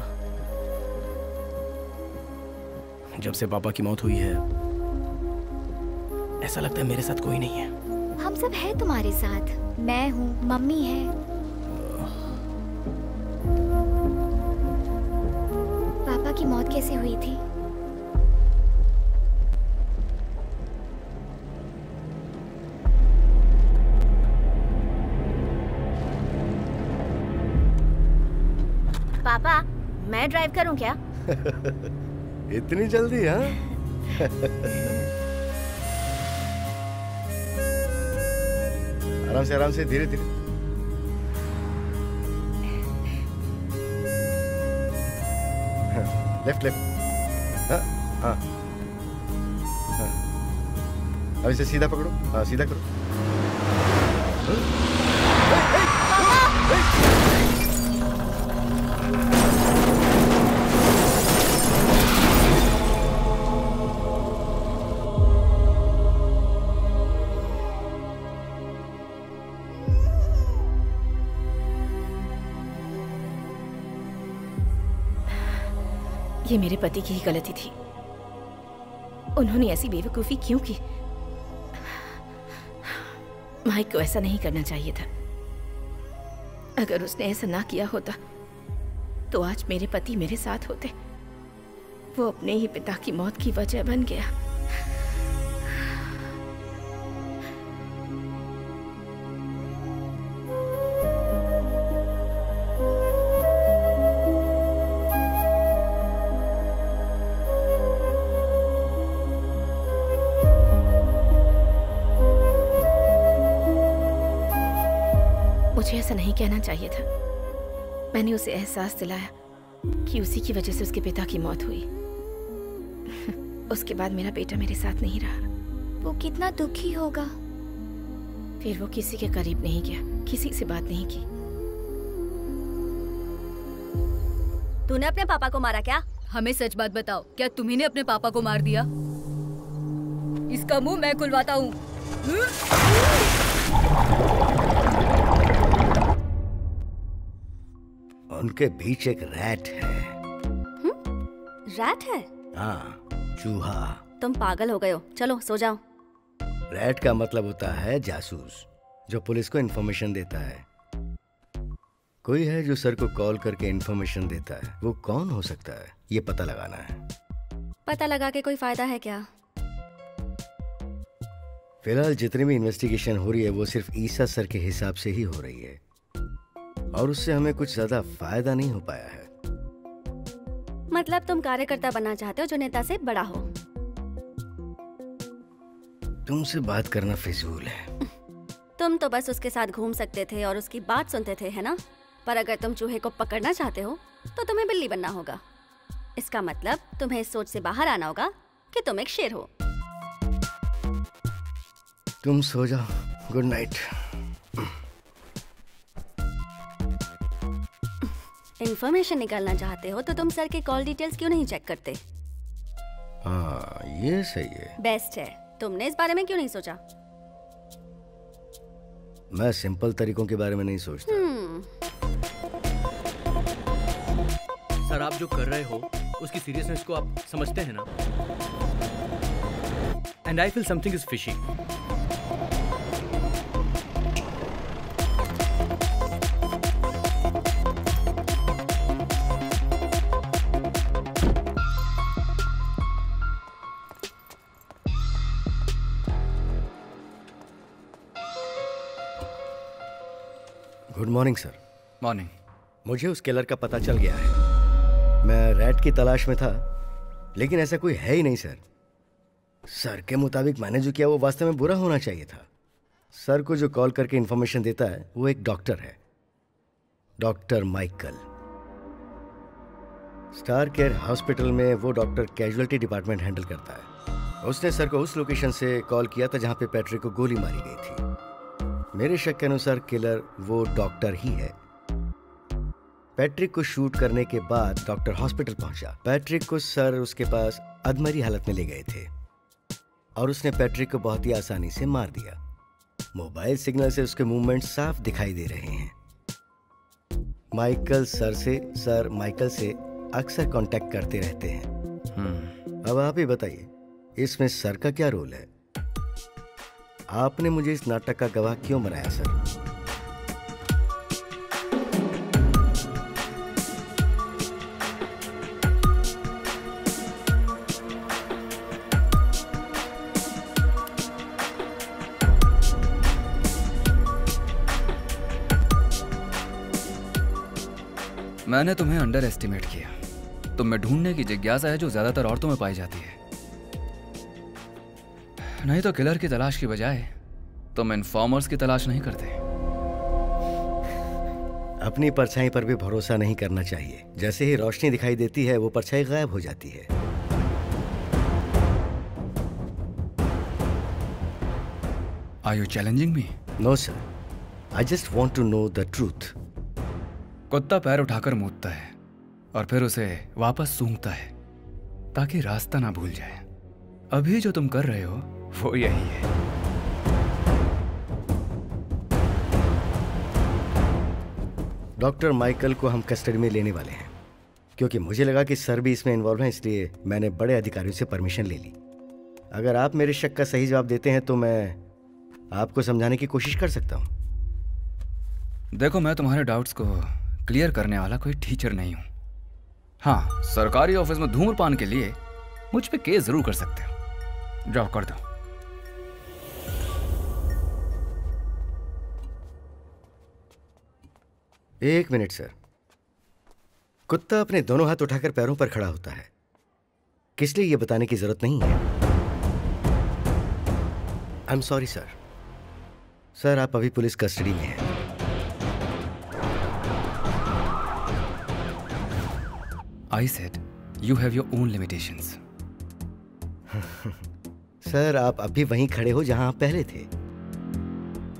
जब से पापा की मौत हुई है, ऐसा लगता है मेरे साथ कोई नहीं है। हम सब है तुम्हारे साथ, मैं हूँ, मम्मी है, पापा की मौत कैसे हुई थी? पापा, मैं ड्राइव करूँ क्या? इतनी जल्दी? हाँ। आराम से, आराम से, धीरे धीरे। Left left. हाँ हाँ हाँ, अब इसे सीधा पकड़ो। हाँ सीधा करो। ये मेरे पति की ही गलती थी। उन्होंने ऐसी बेवकूफ़ी क्यों की? माइक को ऐसा नहीं करना चाहिए था। अगर उसने ऐसा ना किया होता तो आज मेरे पति मेरे साथ होते। वो अपने ही पिता की मौत की वजह बन गया। मुझे ऐसा नहीं कहना चाहिए था। मैंने उसे एहसास दिलाया कि उसी की वजह से उसके पिता की मौत हुई। उसके बाद मेरा बेटा मेरे साथ नहीं रहा। वो कितना दुखी होगा। फिर वो किसी के करीब नहीं गया, किसी से बात नहीं की। तूने अपने पापा को मारा क्या? हमें सच बात बताओ, क्या तुम्ही ने अपने पापा को मार दिया? इसका मुंह मैं खुलवाता हूँ। उनके बीच एक रैट है। हुँ? रैट है? हाँ, चूहा। तुम पागल हो गए हो, चलो सो जाओ। रैट का मतलब होता है जासूस, जो पुलिस को इन्फॉर्मेशन देता है। कोई है जो सर को कॉल करके इन्फॉर्मेशन देता है। वो कौन हो सकता है, ये पता लगाना है। पता लगा के कोई फायदा है क्या? फिलहाल जितनी भी इन्वेस्टिगेशन हो रही है वो सिर्फ ईसा सर के हिसाब से ही हो रही है और उससे हमें कुछ ज्यादा फायदा नहीं हो पाया है। मतलब तुम कार्यकर्ता बनना चाहते हो जो नेता से बड़ा हो। तुमसे बात करना फिजूल है। तुम तो बस उसके साथ घूम सकते थे और उसकी बात सुनते थे, है ना? पर अगर तुम चूहे को पकड़ना चाहते हो तो तुम्हें बिल्ली बनना होगा। इसका मतलब तुम्हें इस सोच से बाहर आना होगा कि तुम एक शेर हो। तुम सो जाओ, गुड नाइट। इन्फॉर्मेशन निकालना चाहते हो तो तुम सर के कॉल डिटेल्स क्यों नहीं चेक करते? हाँ, ये सही है। बेस्ट है। तुमने इस बारे में क्यों नहीं सोचा? मैं सिंपल तरीकों के बारे में नहीं सोचता। सर, आप जो कर रहे हो उसकी सीरियसनेस को आप समझते हैं ना? And I feel something is fishy. Good morning sir. Morning. मुझे उस किलर का पता चल गया है। मैं रैट की तलाश में था लेकिन ऐसा कोई है ही नहीं सर। सर के मुताबिक मैंने जो किया वो वास्तव में बुरा होना चाहिए था। सर को जो कॉल करके इन्फॉर्मेशन देता है वो एक डॉक्टर है, doctor Michael. Star care hospital में वो डॉक्टर कैजुअलिटी डिपार्टमेंट हैंडल करता है। उसने सर को उस लोकेशन से कॉल किया था जहाँ पे पैट्रिक को गोली मारी गई थी। मेरे शक के अनुसार किलर वो डॉक्टर ही है। पैट्रिक को शूट करने के बाद डॉक्टर हॉस्पिटल पहुंचा। पैट्रिक को सर उसके पास अधमरी हालत में ले गए थे और उसने पैट्रिक को बहुत ही आसानी से मार दिया। मोबाइल सिग्नल से उसके मूवमेंट साफ दिखाई दे रहे हैं। माइकल सर से सर माइकल से अक्सर कांटेक्ट करते रहते हैं। अब आप ही बताइए इसमें सर का क्या रोल है? आपने मुझे इस नाटक का गवाह क्यों बनाया सर? मैंने तुम्हें अंडर एस्टिमेट किया। तुम में ढूंढने की जिज्ञासा है जो ज्यादातर औरतों में पाई जाती है। नहीं तो किलर की तलाश की बजाय तुम इन्फॉर्मर्स की तलाश नहीं करते। अपनी परछाई पर भी भरोसा नहीं करना चाहिए। जैसे ही रोशनी दिखाई देती है वो परछाई गायब हो जाती है। Are you challenging me? No sir. I just want to know the truth. कुत्ता पैर उठाकर मूतता है और फिर उसे वापस सूंघता है ताकि रास्ता ना भूल जाए। अभी जो तुम कर रहे हो वो यही है। डॉक्टर माइकल को हम कस्टडी में लेने वाले हैं। क्योंकि मुझे लगा कि सर भी इसमें इन्वॉल्व हैं, इसलिए मैंने बड़े अधिकारियों से परमिशन ले ली। अगर आप मेरे शक का सही जवाब देते हैं तो मैं आपको समझाने की कोशिश कर सकता हूँ। देखो, मैं तुम्हारे डाउट्स को क्लियर करने वाला कोई टीचर नहीं हूँ। हाँ, सरकारी ऑफिस में धूम्रपान के लिए मुझ पे केस जरूर कर सकते हो। जाओ कर दो। एक मिनट सर। कुत्ता अपने दोनों हाथ उठाकर पैरों पर खड़ा होता है, किस लिए यह बताने की जरूरत नहीं है। I am sorry sir. Sir, आप अभी पुलिस कस्टडी में हैं। I said you have your own limitations. Sir, आप अभी वहीं खड़े हो जहां आप पहले थे।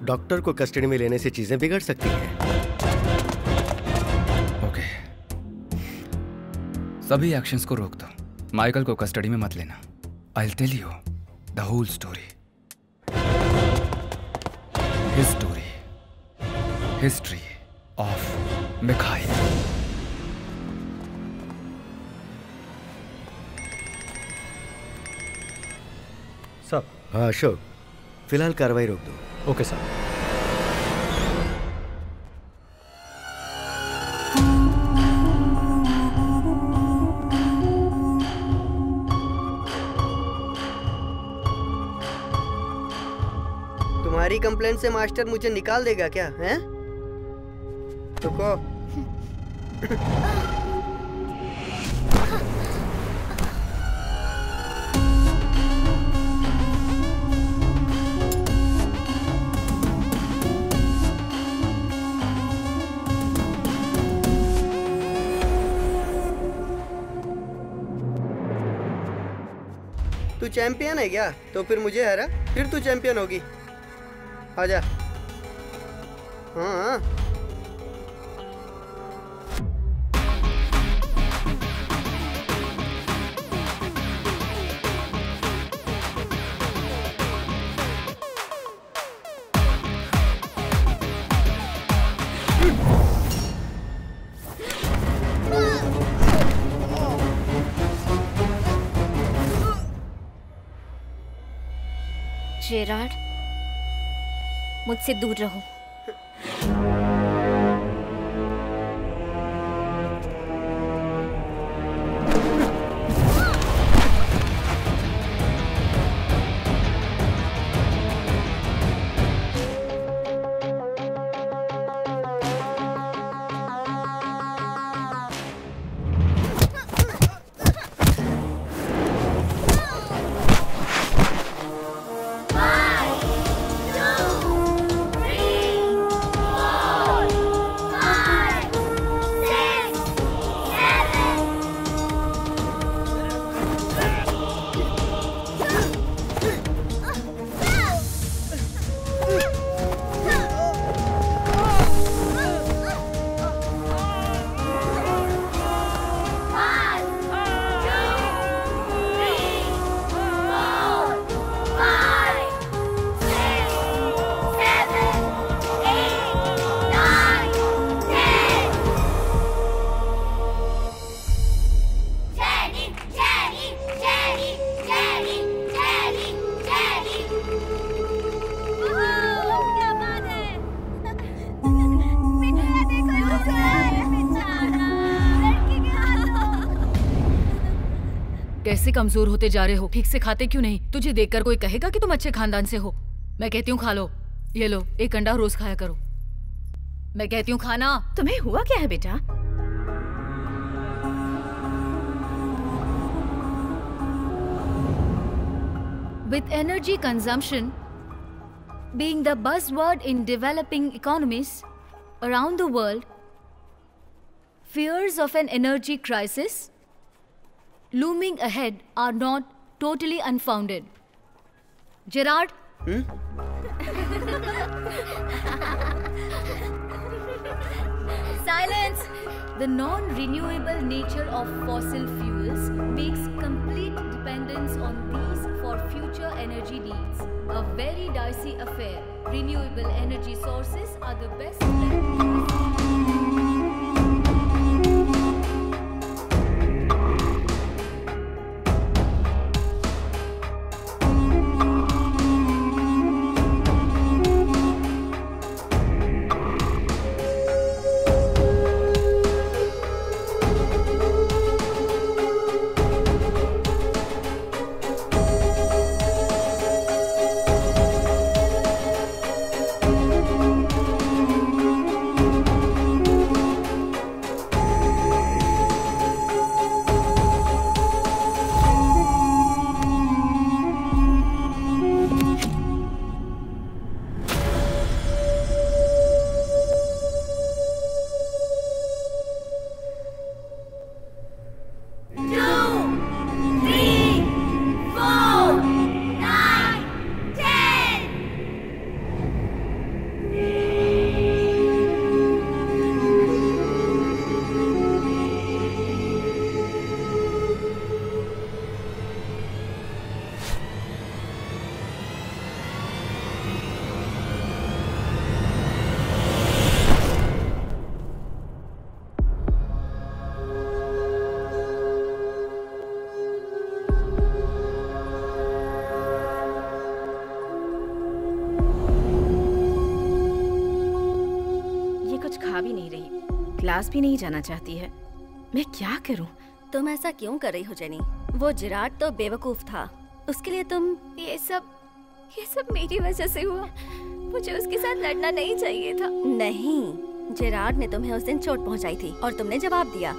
डॉक्टर को कस्टडी में लेने से चीजें बिगड़ सकती हैं। सभी एक्शंस को रोक दो। माइकल को कस्टडी में मत लेना। I will tell you the whole story. His story, history of Mikhail. Sir. हाँ अशोक, फिलहाल कार्रवाई रोक दो। Okay sir. कंप्लेंट से मास्टर मुझे निकाल देगा क्या? हैं? रुको। तू चैंपियन है क्या? तो फिर मुझे हरा, फिर तू चैंपियन होगी। आजा। हाँ, जेरार्ड, मुझसे दूर रहो। कमजोर होते जा रहे हो, ठीक से खाते क्यों नहीं? तुझे देखकर कोई कहेगा कि तुम अच्छे खानदान से हो। मैं कहती हूँ खा लो, ये लो एक अंडा रोज खाया करो। मैं कहती हूँ खाना। तुम्हें हुआ क्या है बेटा? With energy consumption being the buzzword in developing economies around the world, fears of an energy crisis looming ahead are not totally unfounded. Gerard? Hmm? Silence! The non-renewable nature of fossil fuels makes complete dependence on these for future energy needs a very dicey affair. Renewable energy sources are the best. Class भी नहीं जाना चाहती है। मैं क्या करूं? तुम ऐसा क्यों कर रही हो जेनी? वो जिराड तो बेवकूफ था, उसके लिए तुम ये सब ये सब मेरी वजह से हुआ। मुझे उसके साथ लड़ना नहीं चाहिए था। नहीं, जिराड ने तुम्हें उस दिन चोट पहुंचाई थी और तुमने जवाब दिया।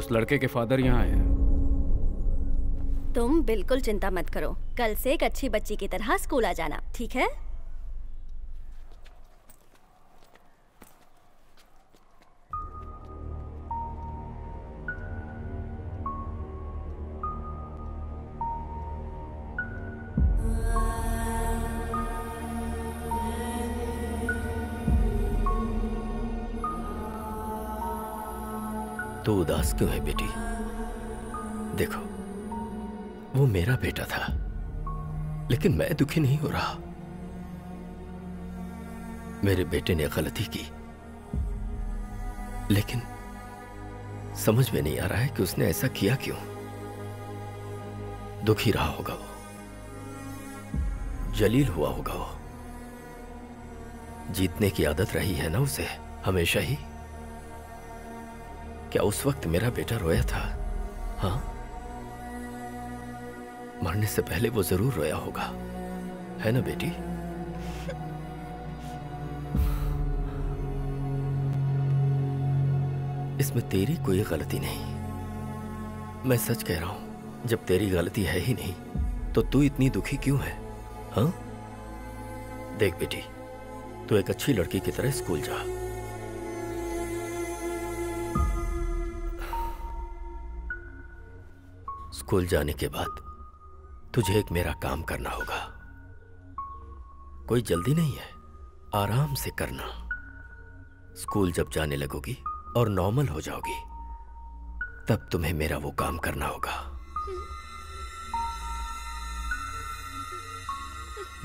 उस लड़के के फादर यहाँ आए हैं। तुम बिल्कुल चिंता मत करो, कल से एक अच्छी बच्ची की तरह स्कूल आ जाना, ठीक है? तो उदास क्यों है बेटी? देखो, वो मेरा बेटा था, लेकिन मैं दुखी नहीं हो रहा। मेरे बेटे ने गलती की, लेकिन समझ में नहीं आ रहा है कि उसने ऐसा किया क्यों। दुखी रहा होगा वो, जलील हुआ होगा वो। जीतने की आदत रही है ना उसे, हमेशा ही। क्या उस वक्त मेरा बेटा रोया था? हाँ, मरने से पहले वो जरूर रोया होगा, है ना बेटी? इसमें तेरी कोई गलती नहीं, मैं सच कह रहा हूं। जब तेरी गलती है ही नहीं तो तू इतनी दुखी क्यों है? हाँ, देख बेटी, तू एक अच्छी लड़की की तरह स्कूल जा। स्कूल जाने के बाद तुझे एक मेरा काम करना होगा, कोई जल्दी नहीं है, आराम से करना। स्कूल जब जाने लगोगी और नॉर्मल हो जाओगी, तब तुम्हें मेरा वो काम करना होगा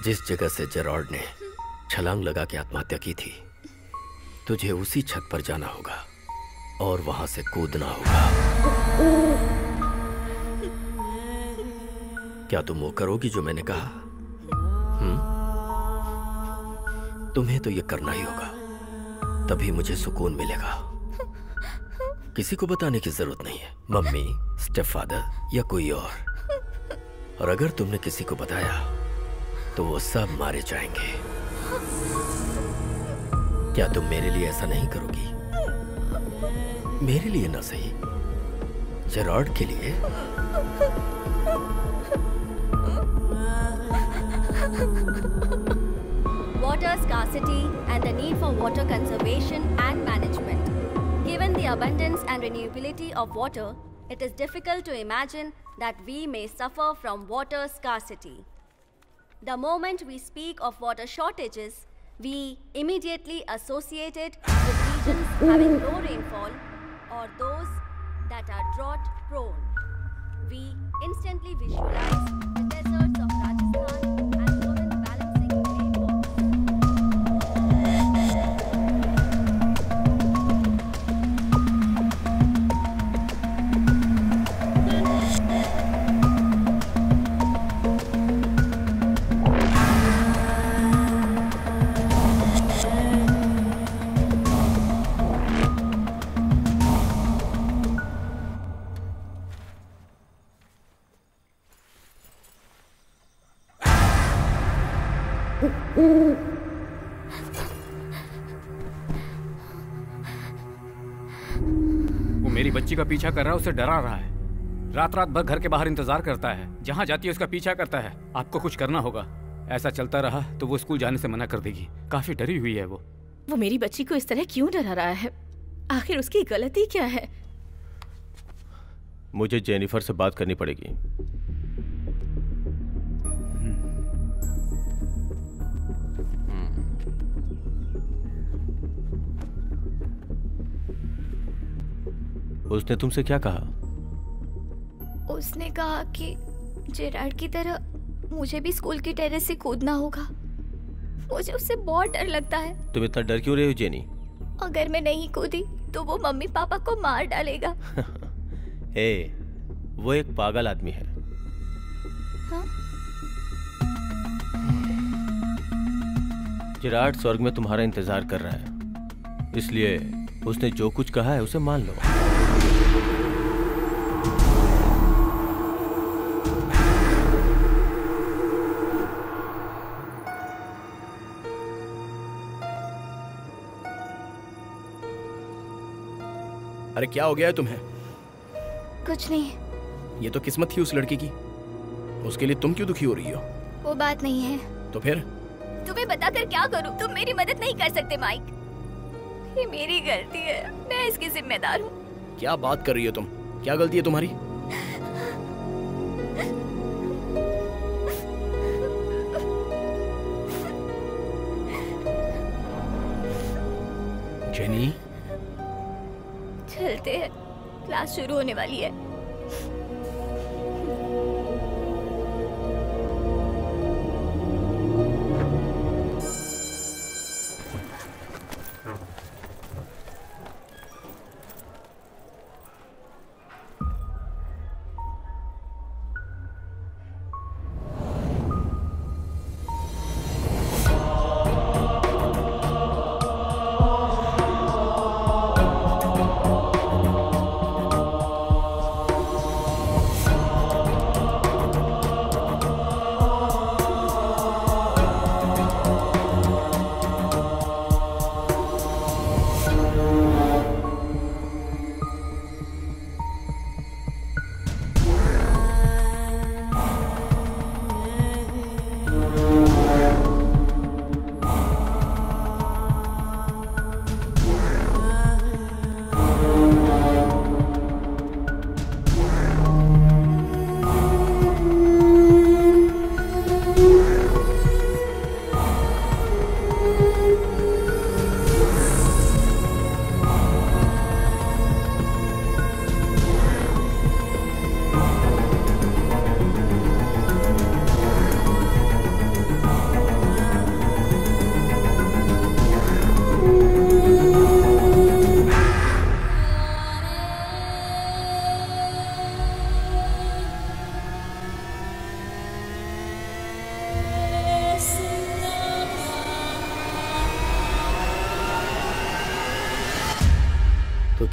जिस जगह से जेरार्ड ने छलांग लगा के आत्महत्या की थी। तुझे उसी छत पर जाना होगा और वहां से कूदना होगा। क्या तुम वो करोगी जो मैंने कहा? हम्म, तुम्हें तो ये करना ही होगा, तभी मुझे सुकून मिलेगा। किसी को बताने की जरूरत नहीं है, मम्मी, स्टेप फादर या कोई और। और अगर तुमने किसी को बताया तो वो सब मारे जाएंगे। क्या तुम मेरे लिए ऐसा नहीं करोगी? मेरे लिए ना सही, जेरार्ड के लिए। Water scarcity and the need for water conservation and management. Given the abundance and renewability of water, it is difficult to imagine that we may suffer from water scarcity. The moment we speak of water shortages, we immediately associate it with regions having low rainfall or those that are drought prone. We instantly visualize the deserts of Rajasthan. का पीछा कर रहा है, उसे डरा रहा है। रात रात भर घर के बाहर इंतजार करता है, जहां जाती है उसका पीछा करता है। आपको कुछ करना होगा। ऐसा चलता रहा तो वो स्कूल जाने से मना कर देगी। काफी डरी हुई है वो। वो मेरी बच्ची को इस तरह क्यों डरा रहा है? आखिर उसकी गलती क्या है? मुझे जेनिफर से बात करनी पड़ेगी। उसने तुमसे क्या कहा? उसने कहा कि जेरार्ड की तरह मुझे भी स्कूल की टेरेस से कूदना होगा। मुझे उससे बहुत डर लगता है। तुम इतना डर क्यों रहे हो जेनी? अगर मैं नहीं कूदी तो वो मम्मी पापा को मार डालेगा। ए, वो एक पागल आदमी है। हाँ? जेरार्ड स्वर्ग में तुम्हारा इंतजार कर रहा है, इसलिए उसने जो कुछ कहा है उसे मान लो। अरे क्या हो गया है तुम्हें? कुछ नहीं। ये तो किस्मत थी उस लड़की की, उसके लिए तुम क्यों दुखी हो रही हो? वो बात नहीं है। तो फिर? तुम्हें बताकर क्या करूं? तुम मेरी मदद नहीं कर सकते माइक। ये मेरी गलती है, मैं इसकी जिम्मेदार हूँ। क्या बात कर रही हो तुम? क्या गलती है तुम्हारी? जेनी, चलते हैं, क्लास शुरू होने वाली है।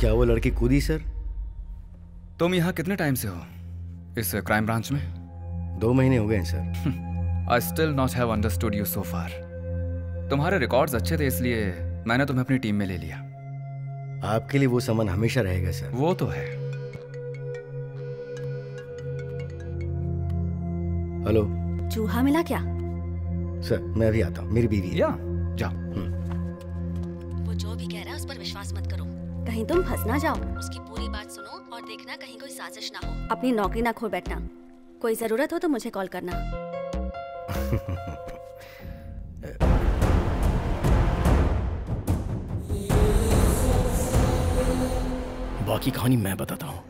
क्या वो लड़की कूदी? सर, तुम यहाँ कितने टाइम से हो इस क्राइम ब्रांच में? दो महीने हो गए हैं sir. I still not have understood you so far. तुम्हारे रिकॉर्ड्स अच्छे थे इसलिए मैंने तुम्हें अपनी टीम में ले लिया। आपके लिए वो सामान हमेशा रहेगा सर। वो तो है। हेलो, चूहा मिला क्या? सर मैं अभी आता हूँ, मेरी बीवी है। या, जाओ। वो जो भी कह रहा है उस पर विश्वास मत करो, कहीं तुम फंस ना जाओ। उसकी पूरी बात सुनो और देखना कहीं कोई साजिश ना हो। अपनी नौकरी ना खो बैठना। कोई जरूरत हो तो मुझे कॉल करना। बाकी कहानी मैं बताता हूँ।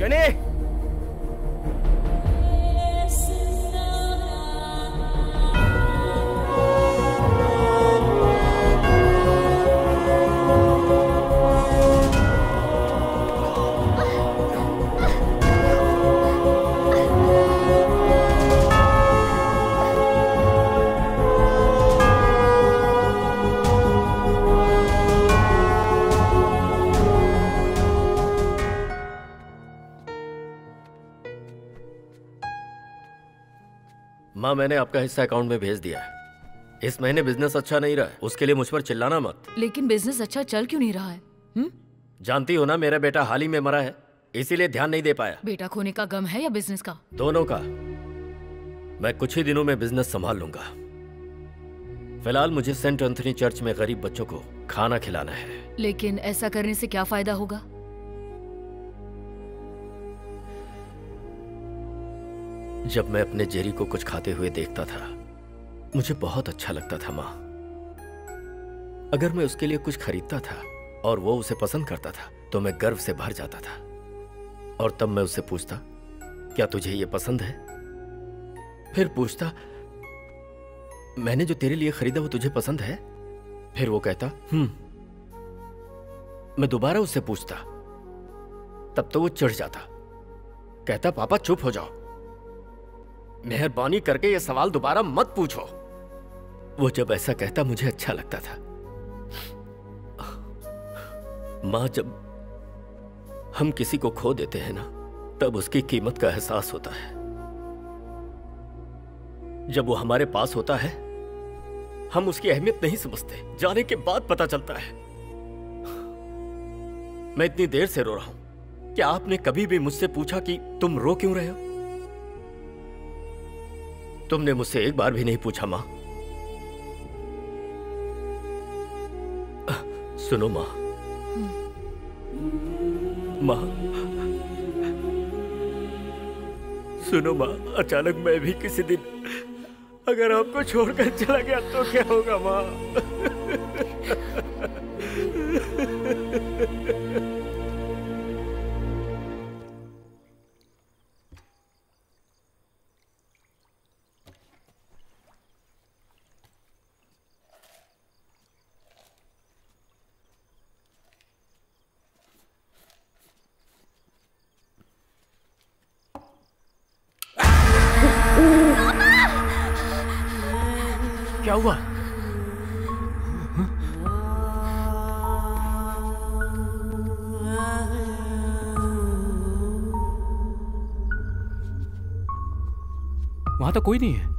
जने माँ, मैंने आपका हिस्सा अकाउंट में भेज दिया है। इस महीने बिजनेस अच्छा नहीं रहा है, उसके लिए मुझ पर चिल्लाना मत। लेकिन बिजनेस अच्छा चल क्यों नहीं रहा है? हुँ? जानती हो ना, मेरा बेटा हाल ही में मरा है, इसीलिए ध्यान नहीं दे पाया। बेटा खोने का गम है या बिजनेस का? दोनों का। मैं कुछ ही दिनों में बिजनेस संभाल लूंगा। फिलहाल मुझे सेंट एंथनी चर्च में गरीब बच्चों को खाना खिलाना है। लेकिन ऐसा करने से क्या फायदा होगा? जब मैं अपने जेरी को कुछ खाते हुए देखता था, मुझे बहुत अच्छा लगता था माँ। अगर मैं उसके लिए कुछ खरीदता था और वो उसे पसंद करता था तो मैं गर्व से भर जाता था, और तब मैं उससे पूछता क्या तुझे ये पसंद है, फिर पूछता मैंने जो तेरे लिए खरीदा वो तुझे पसंद है, फिर वो कहता हम्म। मैं दोबारा उससे पूछता तब तो वो चिढ़ जाता, कहता पापा चुप हो जाओ, मेहरबानी करके ये सवाल दोबारा मत पूछो। वो जब ऐसा कहता मुझे अच्छा लगता था। माँ, जब हम किसी को खो देते हैं ना तब उसकी कीमत का एहसास होता है। जब वो हमारे पास होता है हम उसकी अहमियत नहीं समझते, जाने के बाद पता चलता है। मैं इतनी देर से रो रहा हूं, क्या आपने कभी भी मुझसे पूछा कि तुम रो क्यों रहे हो? तुमने मुझसे एक बार भी नहीं पूछा। मां सुनो, मां मां सुनो मां, अचानक मैं भी किसी दिन अगर आपको छोड़कर चला गया तो क्या होगा माँ? क्या हुआ? वहां तो कोई नहीं है।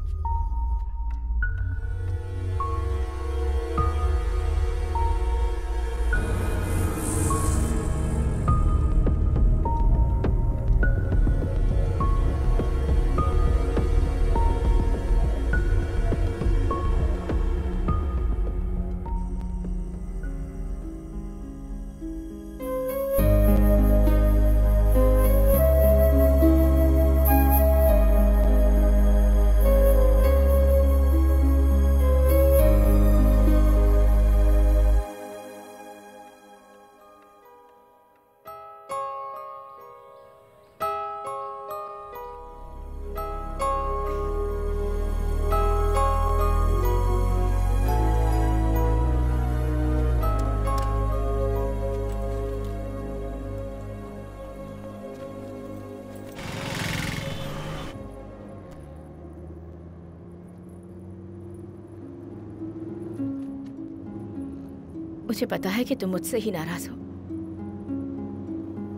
मुझे पता है कि तुम मुझसे ही नाराज हो,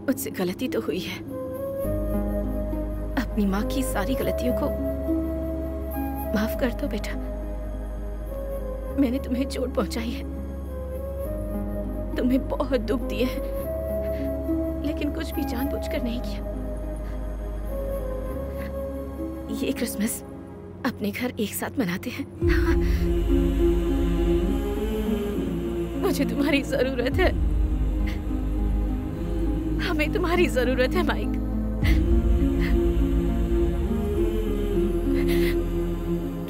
मुझसे गलती तो हुई है। अपनी माँ की सारी गलतियों को माफ कर दो बेटा, मैंने तुम्हें चोट पहुंचाई है, तुम्हें बहुत दुख दिए हैं, लेकिन कुछ भी जानबूझकर नहीं किया। ये क्रिसमस अपने घर एक साथ मनाते हैं। मुझे तुम्हारी जरूरत है, हमें तुम्हारी जरूरत है माइक।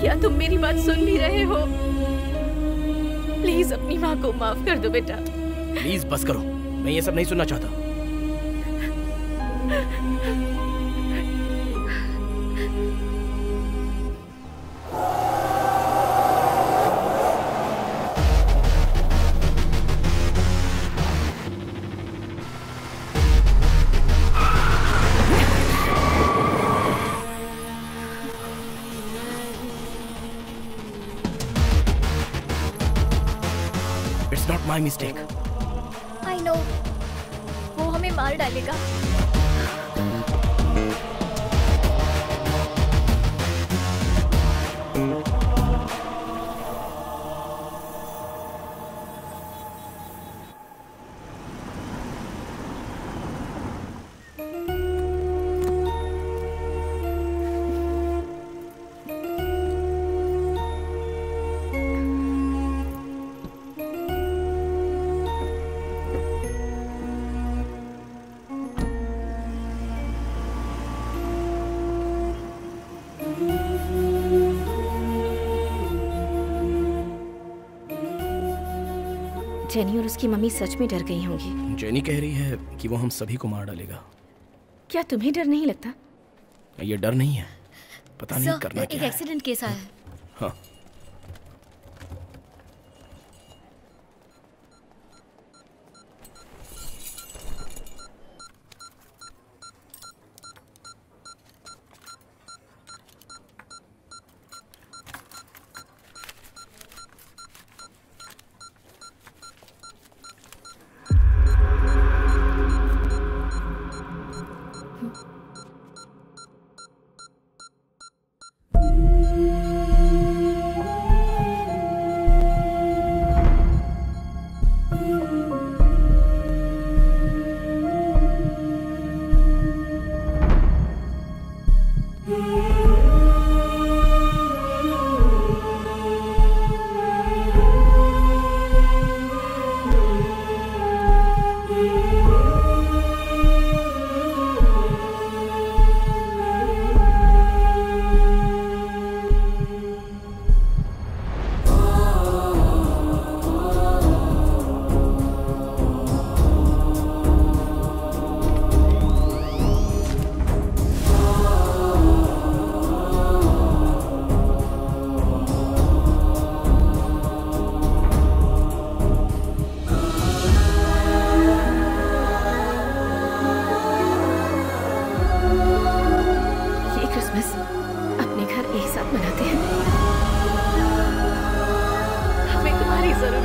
क्या तुम मेरी बात सुन भी रहे हो? प्लीज अपनी माँ को माफ कर दो बेटा। प्लीज बस करो, मैं ये सब नहीं सुनना चाहता। My mistake. I know. वो हमें मार डालेगा। जेनी और उसकी मम्मी सच में डर गई होंगी। जेनी कह रही है कि वो हम सभी को मार डालेगा। क्या तुम्हें डर नहीं लगता? ये डर नहीं है, पता नहीं करना क्या है। एक एक्सीडेंट केस आया है। हाँ।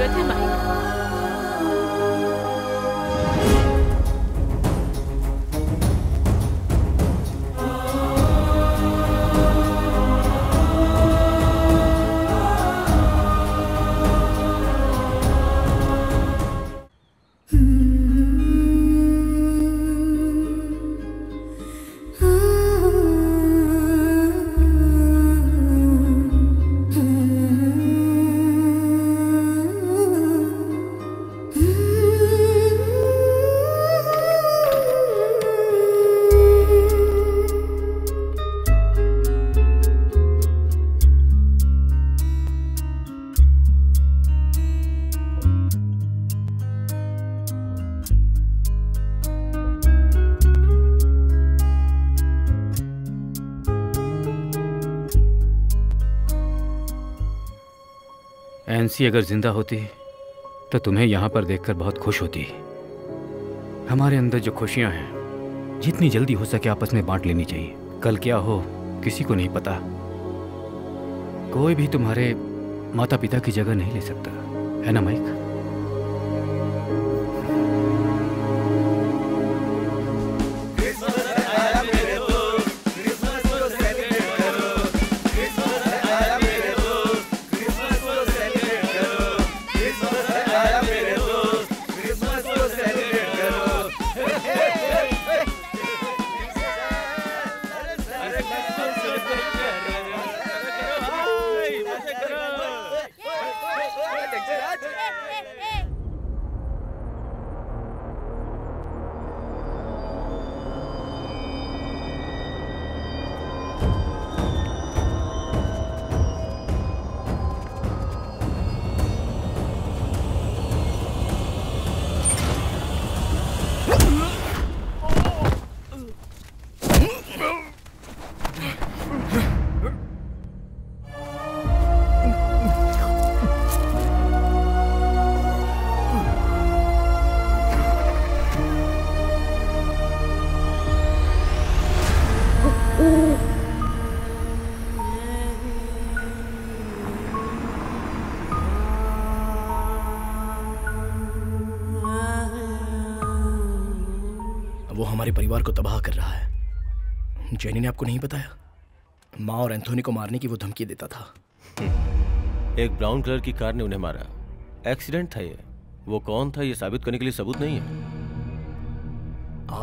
जरूरत है एंसी अगर जिंदा होती तो तुम्हें यहाँ पर देखकर बहुत खुश होती। हमारे अंदर जो खुशियाँ हैं जितनी जल्दी हो सके आपस में बांट लेनी चाहिए। कल क्या हो किसी को नहीं पता। कोई भी तुम्हारे माता पिता की जगह नहीं ले सकता, है ना माइक? परिवार को तबाह कर रहा है। जेनी ने आपको नहीं बताया? माँ और एंथोनी को मारने की वो धमकी देता था। एक ब्राउन कलर की कार ने उन्हें मारा। एक्सीडेंट था ये। वो कौन था ये साबित करने के लिए सबूत नहीं है।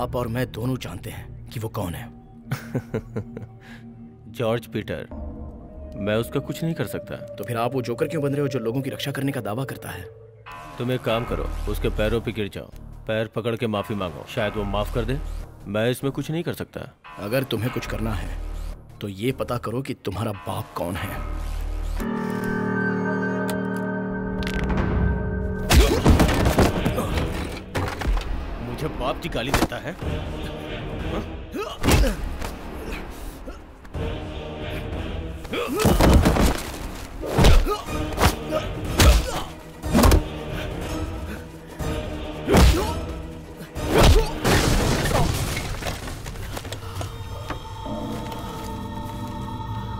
आप और मैं दोनों जानते हैं कि वो कौन है। George Peter. मैं उसका कुछ नहीं कर सकता। तो फिर आप वो जोकर क्यों बन रहे हो जो लोगों की रक्षा करने का दावा करता है? तुम एक काम करो, उसके पैरों पर गिर जाओ, पैर पकड़ के माफी मांगो, शायद वो माफ कर दे। मैं इसमें कुछ नहीं कर सकता। अगर तुम्हें कुछ करना है तो ये पता करो कि तुम्हारा बाप कौन है। मुझे बाप की गाली देता है।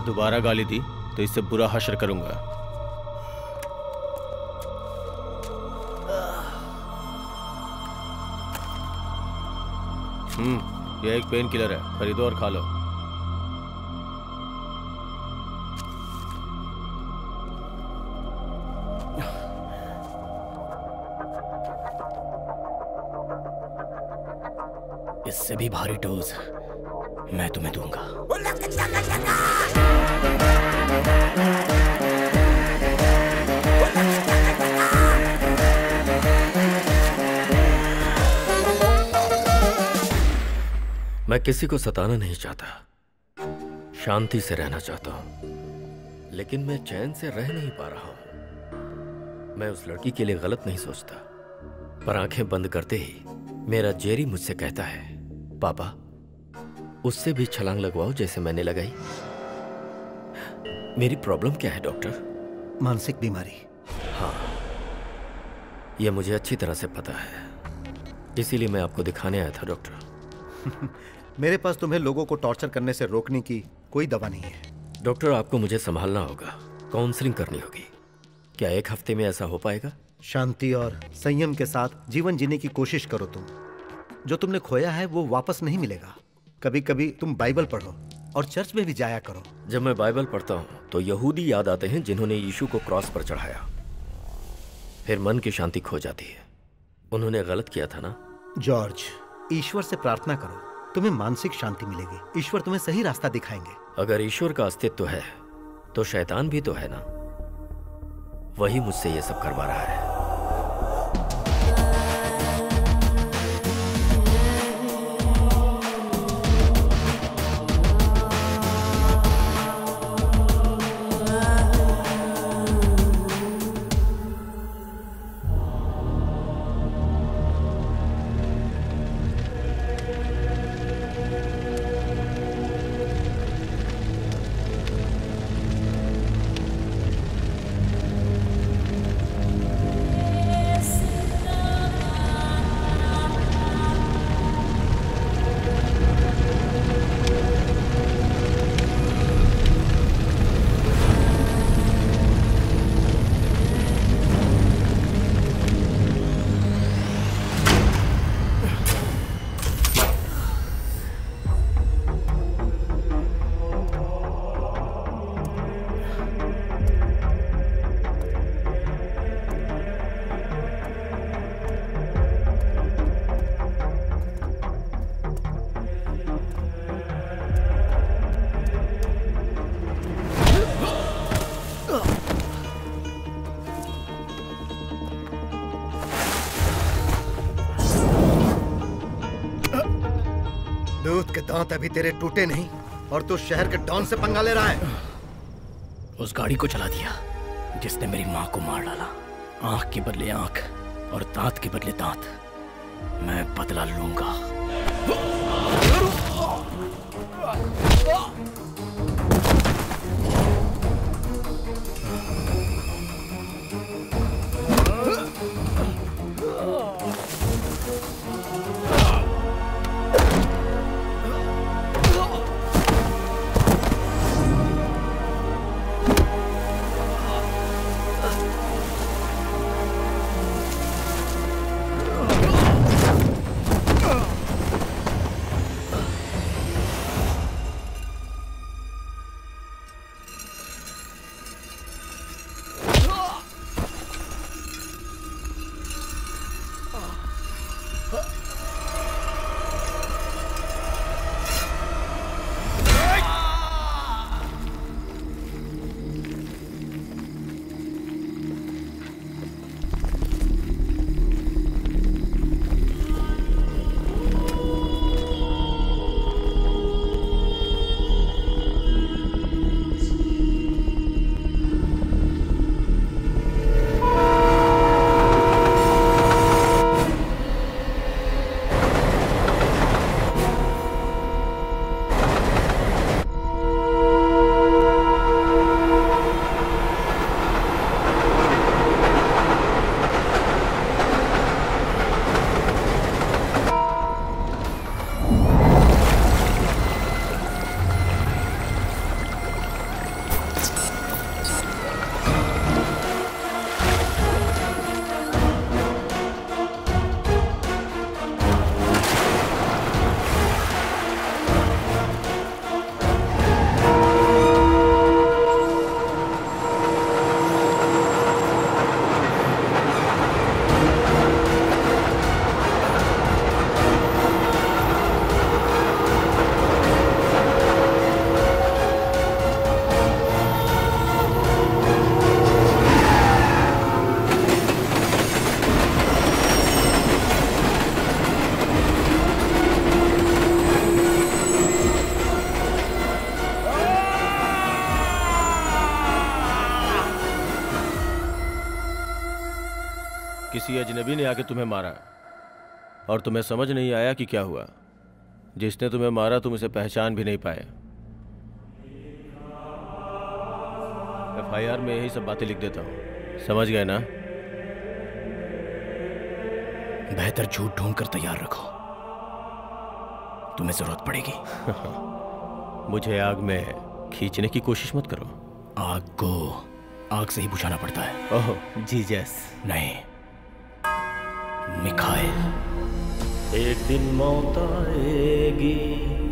दोबारा गाली दी तो इससे बुरा हश्र करूंगा। हम्म, यह एक पेन किलर है, खरीदो और खा लो। इससे भी भारी डोज मैं तुम्हें दूंगा। मैं किसी को सताना नहीं चाहता, शांति से रहना चाहता हूँ, लेकिन मैं चैन से रह नहीं पा रहा हूँ। मैं उस लड़की के लिए गलत नहीं सोचता, पर आंखें बंद करते ही मेरा जेरी मुझसे कहता है, पापा उससे भी छलांग लगवाओ जैसे मैंने लगाई। मेरी प्रॉब्लम क्या है डॉक्टर? मानसिक बीमारी। हाँ, यह मुझे अच्छी तरह से पता है, इसीलिए मैं आपको दिखाने आया था डॉक्टर। मेरे पास तुम्हें लोगों को टॉर्चर करने से रोकने की कोई दवा नहीं है। डॉक्टर आपको मुझे संभालना होगा, काउंसलिंग करनी होगी, क्या एक हफ्ते में ऐसा हो पाएगा? शांति और संयम के साथ जीवन जीने की कोशिश करो तुम। जो तुमने खोया है वो वापस नहीं मिलेगा। कभी कभी तुम बाइबल पढ़ो और चर्च में भी जाया करो। जब मैं बाइबल पढ़ता हूँ तो यहूदी याद आते हैं जिन्होंने यीशु को क्रॉस पर चढ़ाया। फिर मन की शांति खो जाती है। उन्होंने गलत किया था ना जॉर्ज। ईश्वर से प्रार्थना करो, तुम्हें मानसिक शांति मिलेगी। ईश्वर तुम्हें सही रास्ता दिखाएंगे। अगर ईश्वर का अस्तित्व है तो शैतान भी तो है ना। वही मुझसे ये सब करवा रहा है। अभी तेरे टूटे नहीं और तू तो शहर के डॉन से पंगा ले रहा है। उस गाड़ी को चला दिया जिसने मेरी माँ को मार डाला। आंख के बदले आंख और दांत के बदले दांत। मैं बदला लूंगा। किसी अजनबी ने आके तुम्हें मारा और तुम्हें समझ नहीं आया कि क्या हुआ। जिसने तुम्हें मारा तुम उसे पहचान भी नहीं पाए। एफ आई आर में यही सब बातें लिख देता हूँ, समझ गए ना? बेहतर झूठ ढूंढ कर तैयार रखो, तुम्हें जरूरत पड़ेगी। मुझे आग में खींचने की कोशिश मत करो। आग को आग से ही बुझाना पड़ता है। ओह जीजस नहीं, मिखाइल। एक दिन मौत आएगी,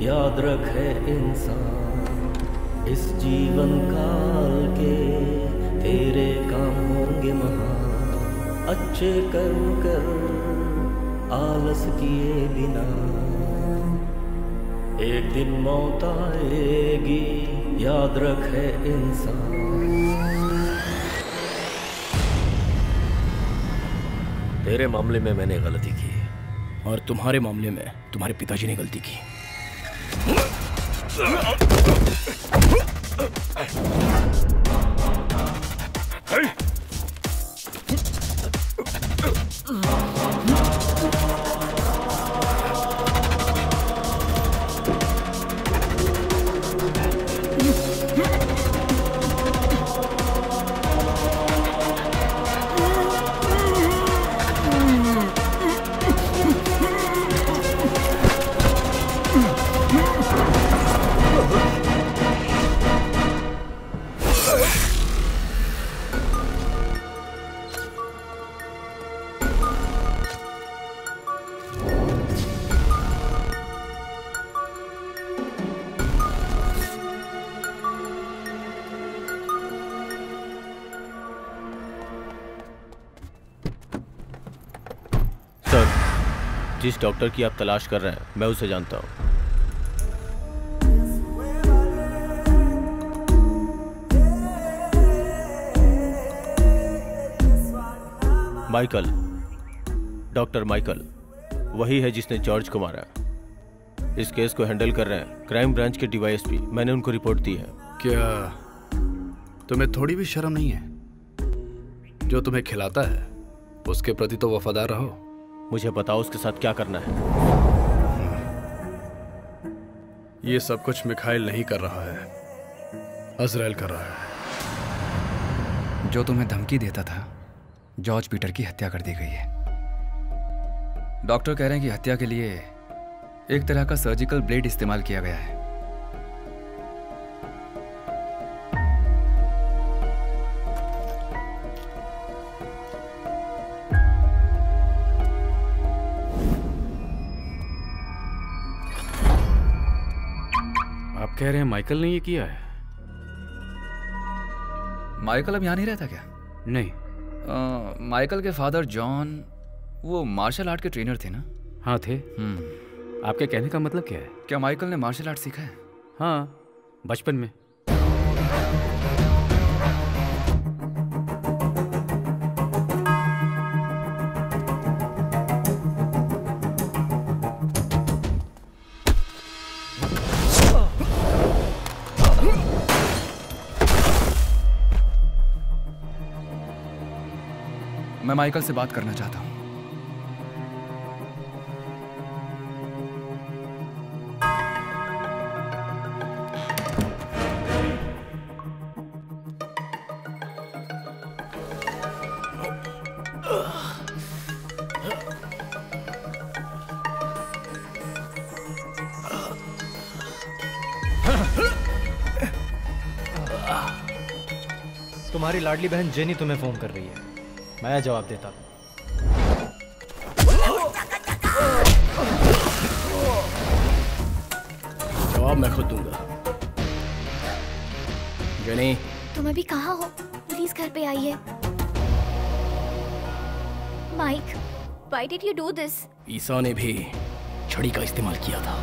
याद रखे इंसान, इस जीवन काल के तेरे काम होंगे महान। अच्छे कर्म कर आलस किए बिना, एक दिन मौत आएगी, याद रखे इंसान। तेरे मामले में मैंने गलती की और तुम्हारे मामले में तुम्हारे पिताजी ने गलती की। जिस डॉक्टर की आप तलाश कर रहे हैं मैं उसे जानता हूं। माइकल, डॉक्टर माइकल वही है जिसने जॉर्ज को मारा। इस केस को हैंडल कर रहे हैं क्राइम ब्रांच के डीवाईएसपी। मैंने उनको रिपोर्ट दी है। क्या तुम्हें थोड़ी भी शर्म नहीं है? जो तुम्हें खिलाता है उसके प्रति तो वफादार रहो। मुझे बताओ उसके साथ क्या करना है। ये सब कुछ मिखाइल नहीं कर रहा है, अजराइल कर रहा है। जो तुम्हें धमकी देता था, जॉर्ज पीटर की हत्या कर दी गई है। डॉक्टर कह रहे हैं कि हत्या के लिए एक तरह का सर्जिकल ब्लेड इस्तेमाल किया गया है। कह रहे हैं माइकल ने ये किया है। माइकल अब यहाँ नहीं रहता क्या? नहीं। आ, माइकल के फादर जॉन वो मार्शल आर्ट के ट्रेनर थे ना? हाँ थे। आपके कहने का मतलब क्या है? क्या माइकल ने मार्शल आर्ट सीखा है? हाँ, बचपन में। मैं माइकल से बात करना चाहता हूं। तुम्हारी लाडली बहन जेनी तुम्हें फोन कर रही है, मैं जवाब देता हूँ। जवाब मैं खुद दूंगा। जेनी, तुम अभी कहाँ हो? प्लीज घर पे आइए। Mike, why did you do this? ईसा ने भी छड़ी का इस्तेमाल किया था।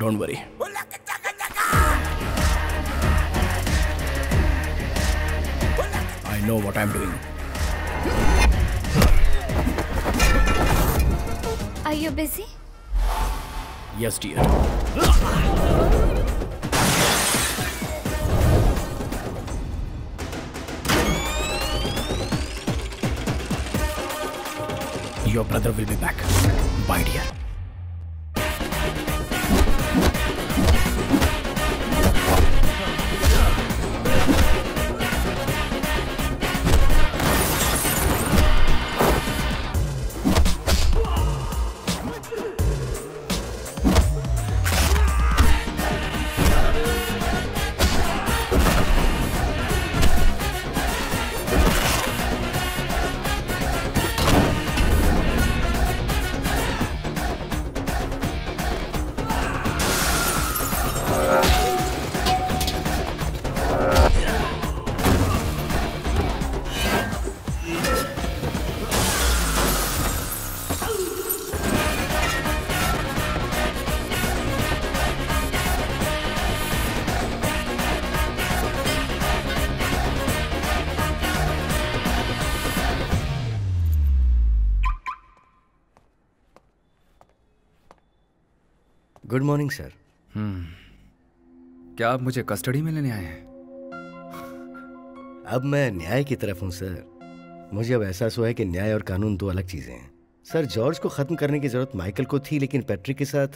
Don't worry. I know what I'm doing. Are you busy? Yes, dear. Your brother will be back. Bye, dear. Good morning sir. हम्म, क्या आप मुझे कस्टडी में लेने आए हैं? अब मैं न्याय की तरफ हूँ सर। मुझे अब एहसास हुआ है कि न्याय और कानून दो अलग चीज़ें हैं सर। जॉर्ज को ख़त्म करने की ज़रूरत माइकल को थी, लेकिन पैट्रिक के साथ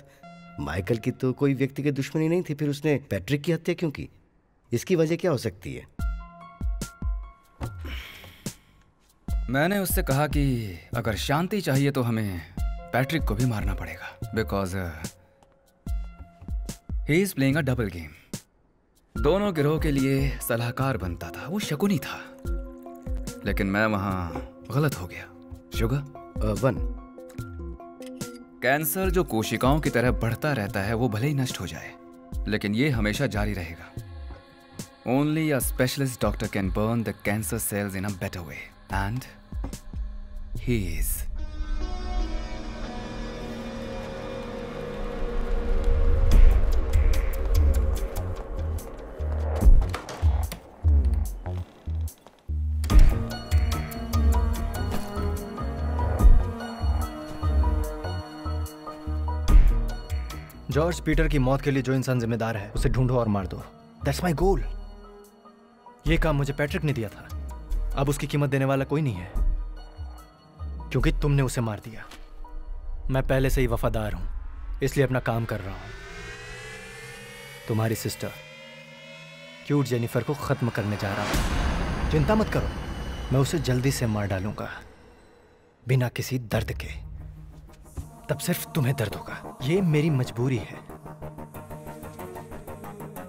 माइकल की तो कोई व्यक्ति की दुश्मनी नहीं थी। फिर उसने पैट्रिक की हत्या क्यों की? इसकी वजह क्या हो सकती है? मैंने उससे कहा कि अगर शांति चाहिए तो हमें पैट्रिक को भी मारना पड़ेगा, because he is playing a double game. दोनों गिरोह के लिए सलाहकार बनता था वो शकुनी था, लेकिन मैं वहाँ गलत हो गया। शुगर वन कैंसर जो कोशिकाओं की तरह बढ़ता रहता है वो भले ही नष्ट हो जाए, लेकिन ये हमेशा जारी रहेगा। Only a specialist doctor can burn the cancer cells in a better way, and he is. George Peter की मौत के लिए जो इंसान जिम्मेदार है उसे ढूंढो और मार दो। That's my goal. ये काम मुझे पैट्रिक ने दिया था। अब उसकी कीमत देने वाला कोई नहीं है, क्योंकि तुमने उसे मार दिया। मैं पहले से ही वफादार हूं, इसलिए अपना काम कर रहा हूं। तुम्हारी सिस्टर क्यूट जेनिफर को खत्म करने जा रहा हूं। चिंता मत करो, मैं उसे जल्दी से मार डालूंगा बिना किसी दर्द के। तब सिर्फ तुम्हें दर्द होगा। ये मेरी मजबूरी है।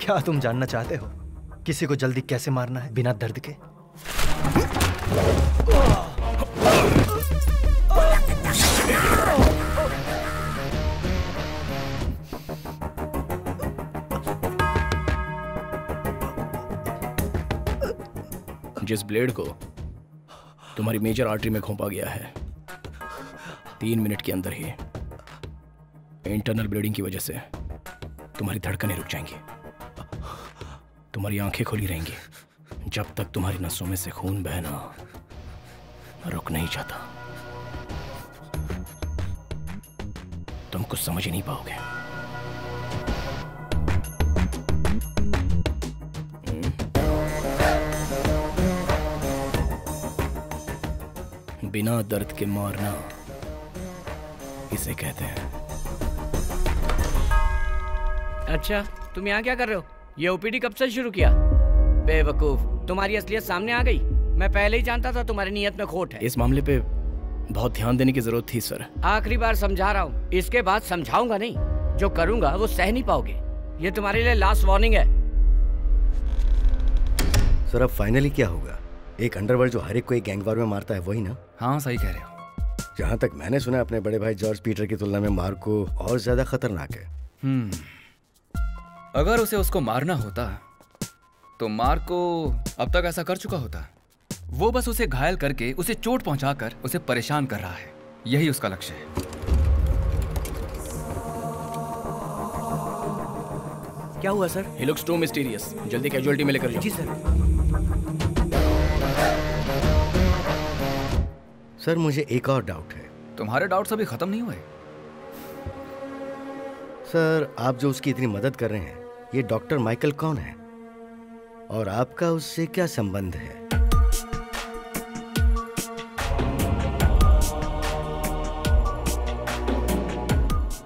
क्या तुम जानना चाहते हो किसी को जल्दी कैसे मारना है बिना दर्द के? जिस ब्लेड को तुम्हारी मेजर आर्टरी में घोंपा गया है, तीन मिनट के अंदर ही इंटरनल ब्लीडिंग की वजह से तुम्हारी धड़कनें रुक जाएंगी। तुम्हारी आंखें खुली रहेंगी जब तक तुम्हारी नसों में से खून बहना रुक नहीं जाता। तुम कुछ समझ ही नहीं पाओगे। बिना दर्द के मारना इसे कहते हैं। अच्छा, तुम यहाँ क्या कर रहे हो? ये ओपीडी कब से शुरू किया? बेवकूफ, तुम्हारी असलियत सामने आ गई। मैं पहले ही जानता था तुम्हारी नीयत में खोट है। इस मामले पे बहुत ध्यान देने की जरूरत थी सर। आखिरी बार समझा रहा हूँ, इसके बाद समझाऊंगा नहीं। जो करूंगा वो सह नहीं पाओगे। ये तुम्हारे लिए लास्ट वार्निंग है सर। अब फाइनली क्या होगा? एक अंडरवर्ल्ड जो हर एक को एक गैंगवार में मारता है वही ना? हाँ, सही कह रहे हो। जहाँ तक मैंने सुना अपने बड़े भाई जॉर्ज पीटर की तुलना में मार्को और ज्यादा खतरनाक है। हम्म, अगर उसे उसको मारना होता तो मार्को अब तक ऐसा कर चुका होता। वो बस उसे घायल करके, उसे चोट पहुंचाकर उसे परेशान कर रहा है। यही उसका लक्ष्य है। क्या हुआ sir? He looks too mysterious. जल्दी कैजुअलिटी में लेकर जाओ। जी सर। सर मुझे एक और डाउट है। तुम्हारे डाउट्स अभी खत्म नहीं हुए सर। आप जो उसकी इतनी मदद कर रहे हैं, ये डॉक्टर माइकल कौन है और आपका उससे क्या संबंध है?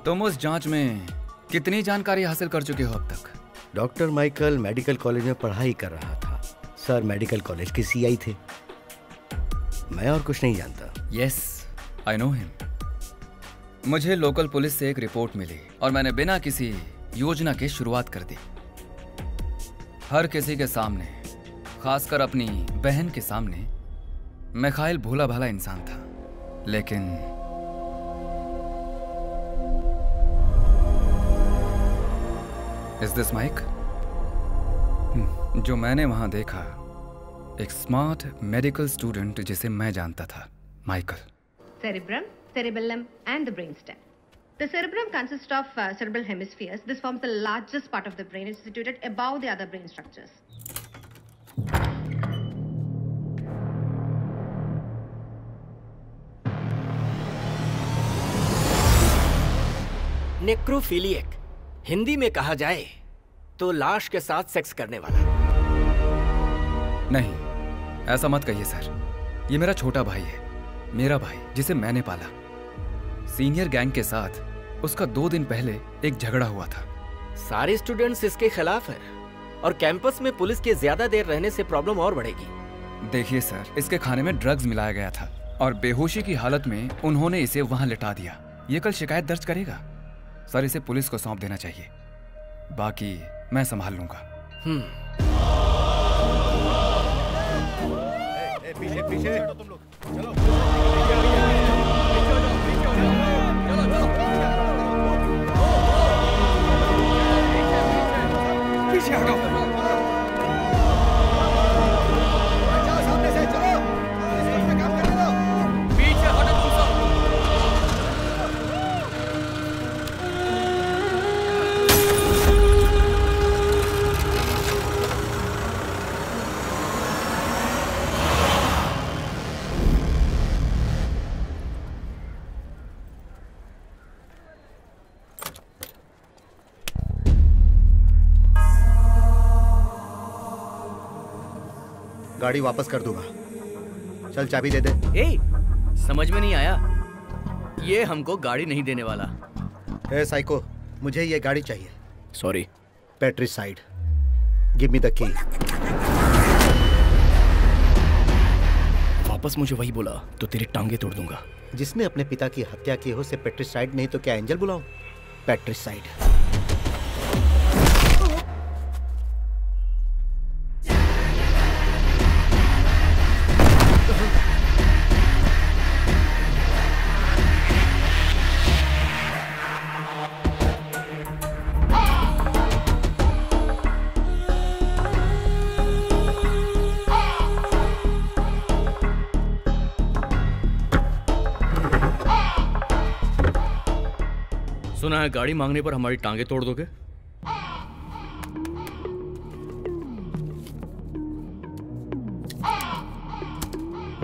तुम उस जांच में कितनी जानकारी हासिल कर चुके हो अब तक? डॉक्टर माइकल मेडिकल कॉलेज में पढ़ाई कर रहा था सर। मेडिकल कॉलेज के सीआई थे। मैं और कुछ नहीं जानता। Yes I know him. मुझे लोकल पुलिस से एक रिपोर्ट मिली और मैंने बिना किसी योजना के शुरुआत कर दी। हर किसी के सामने, खासकर अपनी बहन के सामने, मिखाइल भोला भाला इंसान था, लेकिन इज दिस माइक? जो मैंने वहां देखा, एक स्मार्ट मेडिकल स्टूडेंट जिसे मैं जानता था, Michael. Cerebrum, cerebellum and the brain stem. The cerebrum consists of uh, cerebral hemispheres. This forms the largest part of the brain. It's situated above the other brain structures. Necrophiliac Hindi में कहा जाए तो लाश के साथ सेक्स करने वाला। नहीं, ऐसा मत कहिए सर। ये मेरा छोटा भाई है, मेरा भाई जिसे मैंने पाला। सीनियर गैंग के साथ उसका दो दिन पहले एक झगड़ा हुआ था। सारे स्टूडेंट्स इसके खिलाफ हैं और कैंपस में पुलिस के ज्यादा देर रहने से प्रॉब्लम और बढ़ेगी। देखिए सर, इसके खाने में ड्रग्स मिलाया गया था और बेहोशी की हालत में उन्होंने इसे वहां लिटा दिया। ये कल शिकायत दर्ज करेगा। सर, इसे पुलिस को सौंप देना चाहिए, बाकी मैं संभाल लूंगा। पीछे पीछे तुम लोग चलो। पीछे हटो। गाड़ी वापस कर दूंगा, चल चाबी दे दे। ए, समझ में नहीं आया, ये हमको गाड़ी नहीं देने वाला। ए साइको, मुझे ये गाड़ी चाहिए। Sorry. Patricide, give me the key. वापस मुझे वही बोला तो तेरी टांगे तोड़ दूंगा। जिसने अपने पिता की हत्या की हो उसे पेट्रिसाइड नहीं तो क्या एंजल बुलाओ? पेट्रिसाइड। सुना है गाड़ी मांगने पर हमारी टांगे तोड़ दोगे।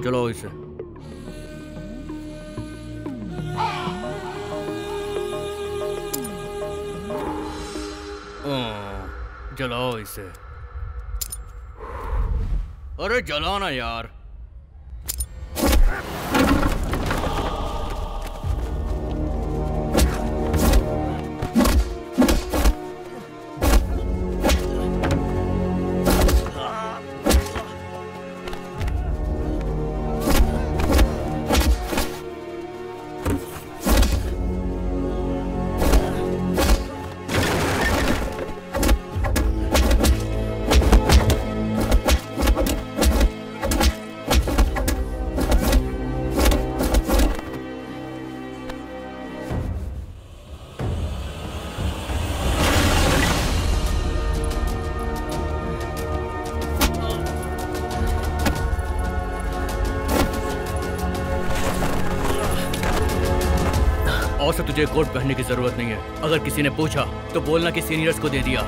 चलो इसे। ओ, जलाओ इसे। अरे जलाओ ना यार। तुझे कोट पहनने की जरूरत नहीं है। अगर किसी ने पूछा तो बोलना कि सीनियर्स को दे दिया।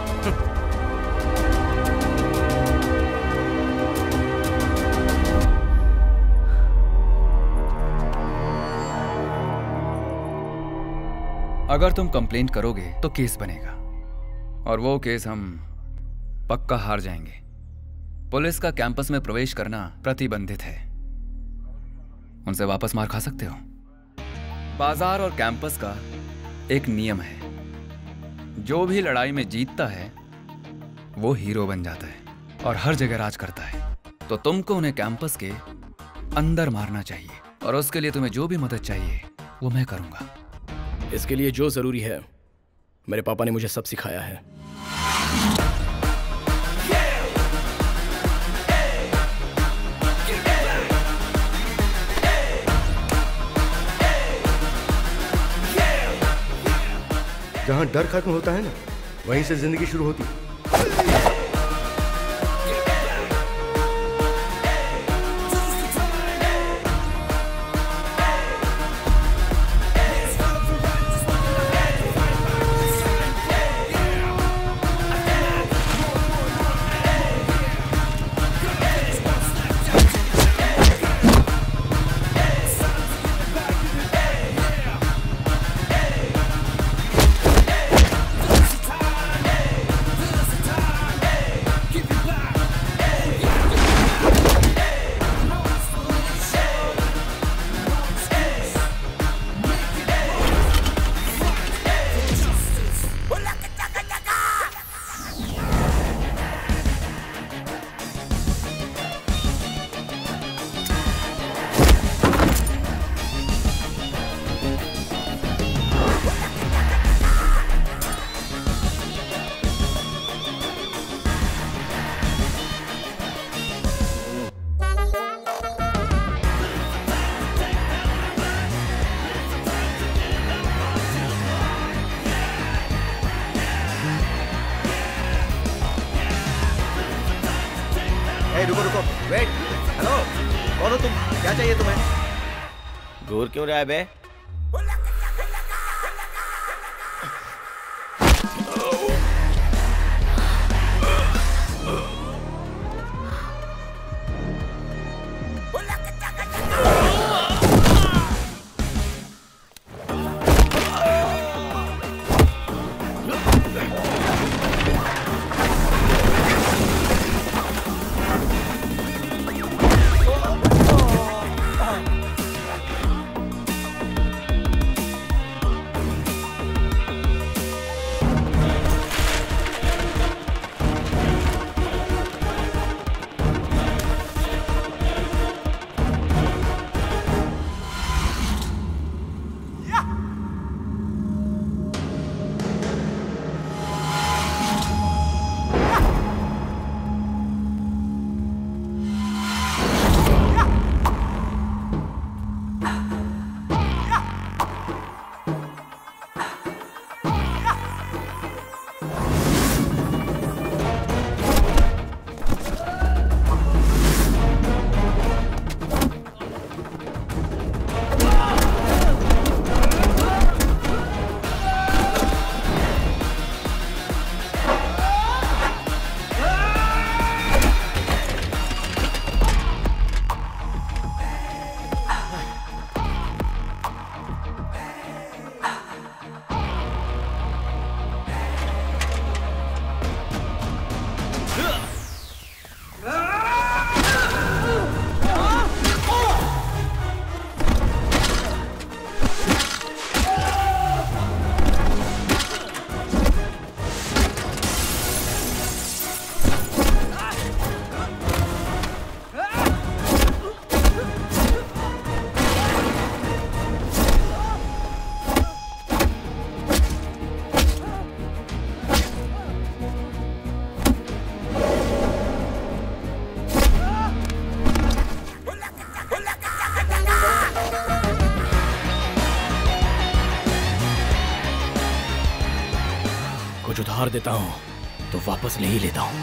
अगर तुम कंप्लेंट करोगे तो केस बनेगा और वो केस हम पक्का हार जाएंगे। पुलिस का कैंपस में प्रवेश करना प्रतिबंधित है। उनसे वापस मार खा सकते हो। बाजार और कैंपस का एक नियम है, जो भी लड़ाई में जीतता है वो हीरो बन जाता है और हर जगह राज करता है। तो तुमको उन्हें कैंपस के अंदर मारना चाहिए और उसके लिए तुम्हें जो भी मदद चाहिए वो मैं करूंगा। इसके लिए जो जरूरी है, मेरे पापा ने मुझे सब सिखाया है। जहाँ डर खत्म होता है ना, वहीं से जिंदगी शुरू होती है। ए, रुको रुको, वेट, हेलो, कौन हो तुम? क्या चाहिए तुम्हें? घूर क्यों रहा है बे? देता हूं तो वापस नहीं लेता हूं।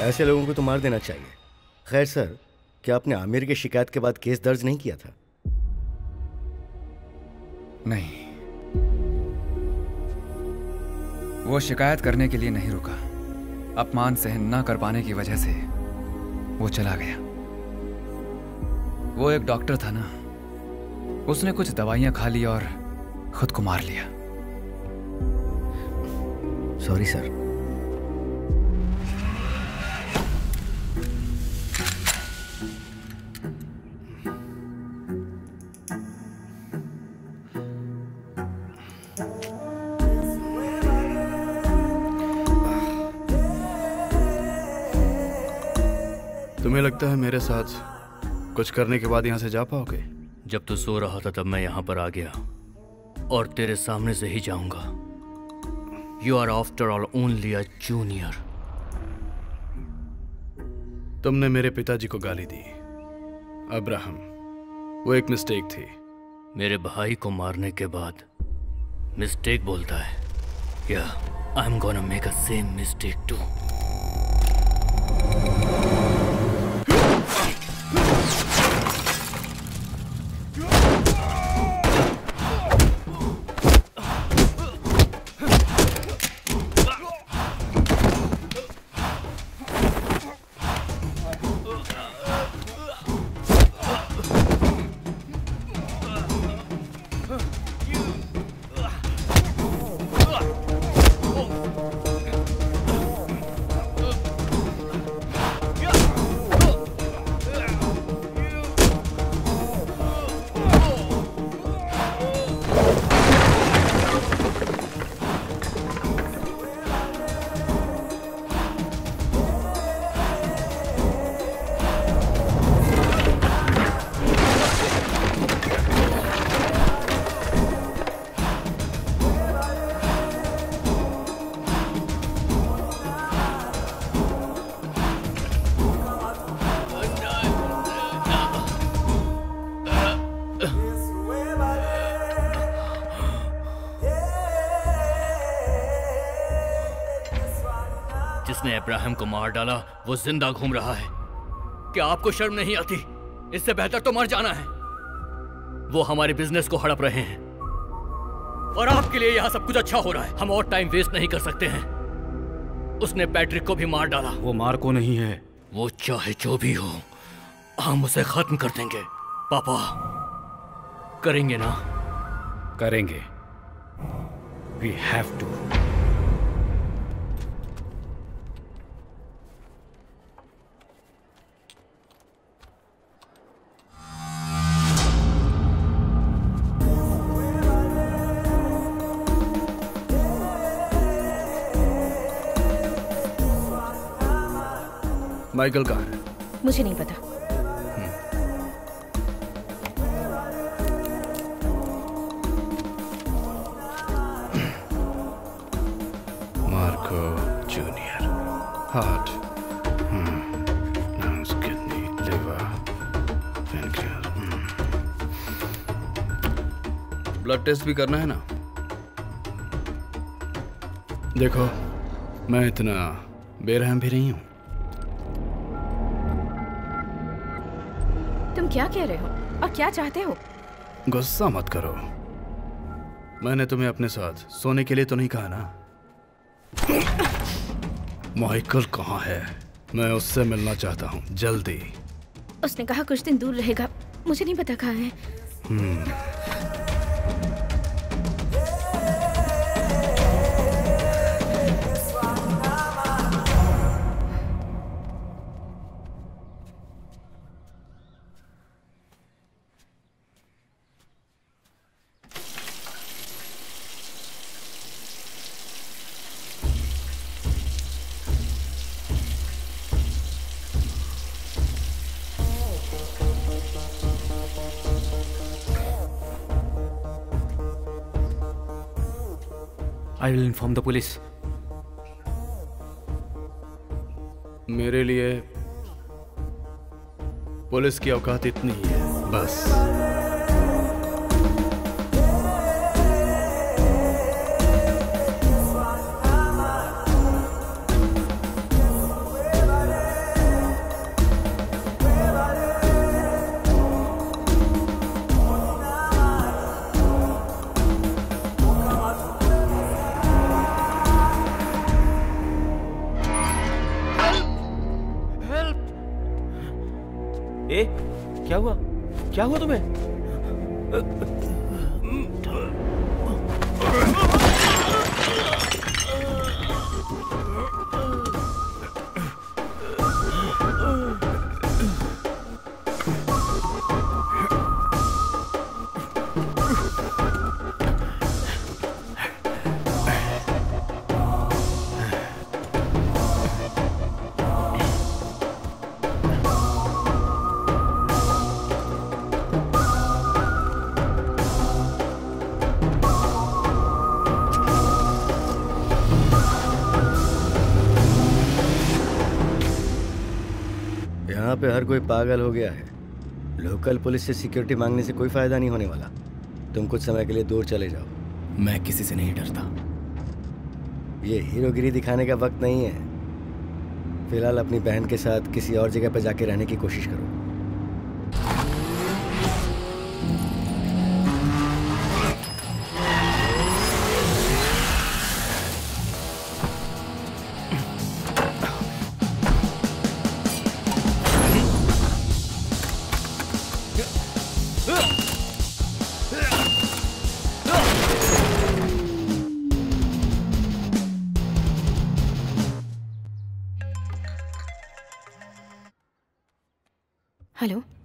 ऐसे लोगों को तो मार देना चाहिए। खैर सर, क्या आपने आमिर की शिकायत के बाद केस दर्ज नहीं किया था? नहीं, वो शिकायत करने के लिए नहीं रुका। अपमान सहन न कर पाने की वजह से वो चला गया। वो एक डॉक्टर था ना, उसने कुछ दवाइयां खा ली और खुद को मार लिया। Sorry sir. तुम्हें लगता है मेरे साथ कुछ करने के बाद यहाँ से जा पाओगे? जब तू सो रहा था तब मैं यहाँ पर आ गया और तेरे सामने से ही जाऊंगा। You are after all only a junior. तुमने मेरे पिताजी को गाली दी अब्राहम, वो एक मिस्टेक थी। मेरे भाई को मारने के बाद मिस्टेक बोलता है? या I am gonna make a same mistake too. Abraham को मार डाला, वो जिंदा घूम रहा है। क्या आपको शर्म नहीं आती? इससे बेहतर तो मर जाना है। वो हमारे बिजनेस को हड़प रहे हैं और आपके लिए यहाँ सब कुछ अच्छा हो रहा है। हम और टाइम वेस्ट नहीं कर सकते हैं। उसने पैट्रिक को भी मार डाला। वो मार्को नहीं है। वो चाहे जो भी हो, हम उसे खत्म कर देंगे। पापा करेंगे ना? करेंगे। We have to. माइकल कहाँ है? मुझे नहीं पता। Heart, hmm. lungs, kidney, liver, pancreas. hmm. Blood test भी करना है ना? देखो, मैं इतना बेरहम भी नहीं हूँ। तुम क्या कह रहे हो और क्या चाहते हो? गुस्सा मत करो। मैंने तुम्हें अपने साथ सोने के लिए तो नहीं कहा ना? माइकल कहाँ है? मैं उससे मिलना चाहता हूँ, जल्दी। उसने कहा कुछ दिन दूर रहेगा, मुझे नहीं पता कहाँ है। hmm. I will inform the police. मेरे लिए पुलिस की औकात इतनी ही है, बस। क्या हुआ तुम्हें? पे हर कोई पागल हो गया है। लोकल पुलिस से सिक्योरिटी मांगने से कोई फायदा नहीं होने वाला। तुम कुछ समय के लिए दूर चले जाओ। मैं किसी से नहीं डरता। ये हीरोगिरी दिखाने का वक्त नहीं है। फिलहाल अपनी बहन के साथ किसी और जगह पर जाके रहने की कोशिश करो।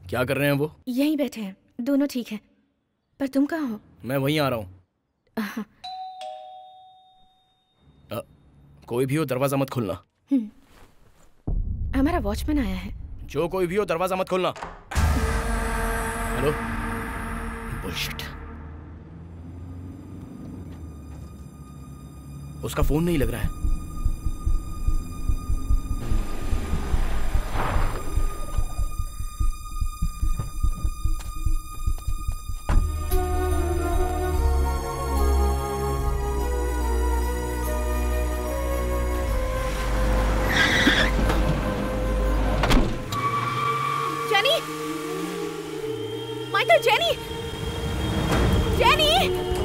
क्या कर रहे हैं वो? यहीं बैठे हैं। दोनों ठीक हैं। पर तुम कहाँ हो? मैं वहीं आ रहा हूँ। कोई भी हो दरवाजा मत खोलना। हमारा वॉचमैन आया है। जो कोई भी हो दरवाजा मत खोलना। Hello, bullshit. उसका फोन नहीं लग रहा है। Jenny! Michael, Jenny! Jenny!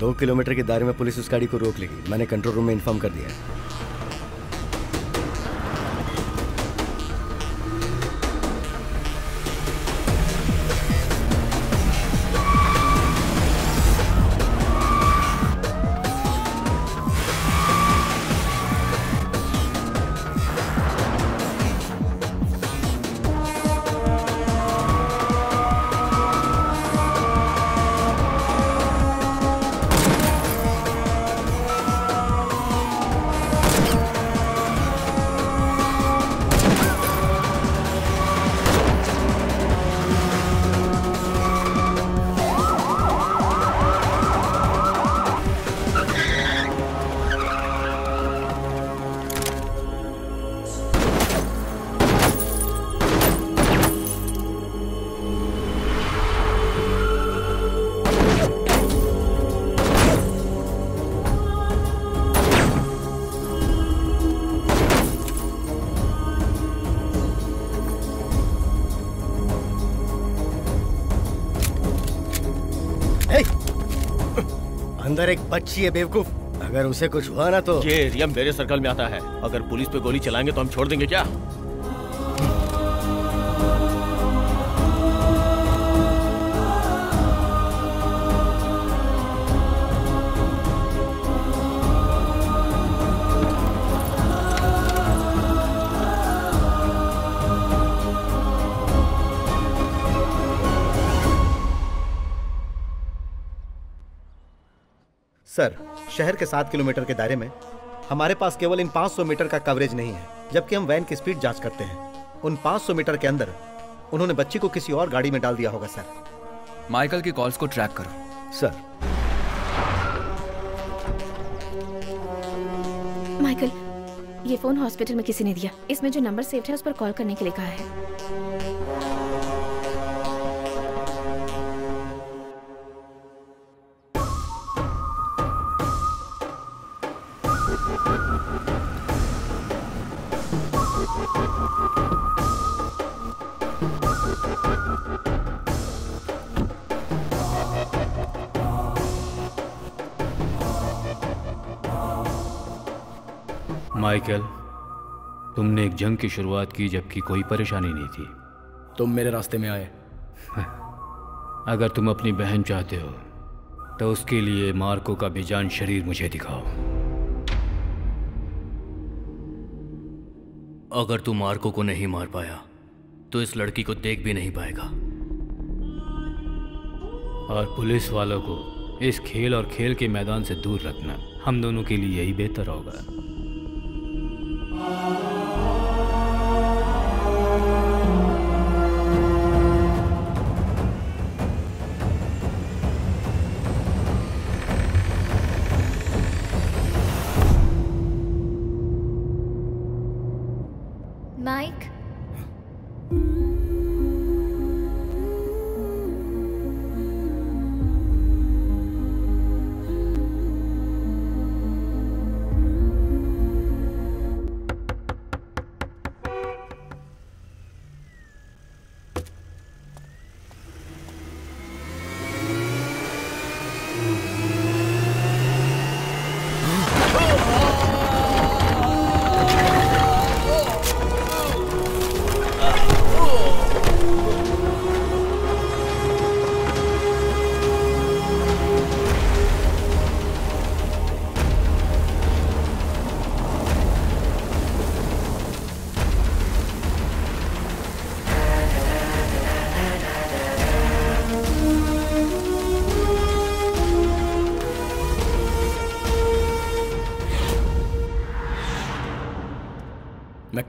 दो किलोमीटर के दायरे में पुलिस उस गाड़ी को रोक लेगी। मैंने कंट्रोल रूम में इन्फॉर्म कर दिया है। एक बच्ची है बेवकूफ, अगर उसे कुछ हुआ ना तो ये एरिया मेरे सर्कल में आता है। अगर पुलिस पे गोली चलाएंगे तो हम छोड़ देंगे क्या? सर, शहर के सात किलोमीटर के दायरे में हमारे पास केवल इन पाँच सौ मीटर का कवरेज नहीं है, जबकि हम वैन की स्पीड जांच करते हैं। उन पाँच सौ मीटर के अंदर उन्होंने बच्ची को किसी और गाड़ी में डाल दिया होगा। सर, माइकल की कॉल्स को ट्रैक करो। सर, माइकल, ये फोन हॉस्पिटल में किसी ने दिया। इसमें जो नंबर सेव है उस पर कॉल करने के लिए कहा है। माइकल, तुमने एक जंग की शुरुआत की जबकि कोई परेशानी नहीं थी। तुम मेरे रास्ते में आए। अगर तुम अपनी बहन चाहते हो तो उसके लिए मार्को का बेजान शरीर मुझे दिखाओ। अगर तू मार्को को नहीं मार पाया तो इस लड़की को देख भी नहीं पाएगा। और पुलिस वालों को इस खेल और खेल के मैदान से दूर रखना हम दोनों के लिए यही बेहतर होगा। Mike,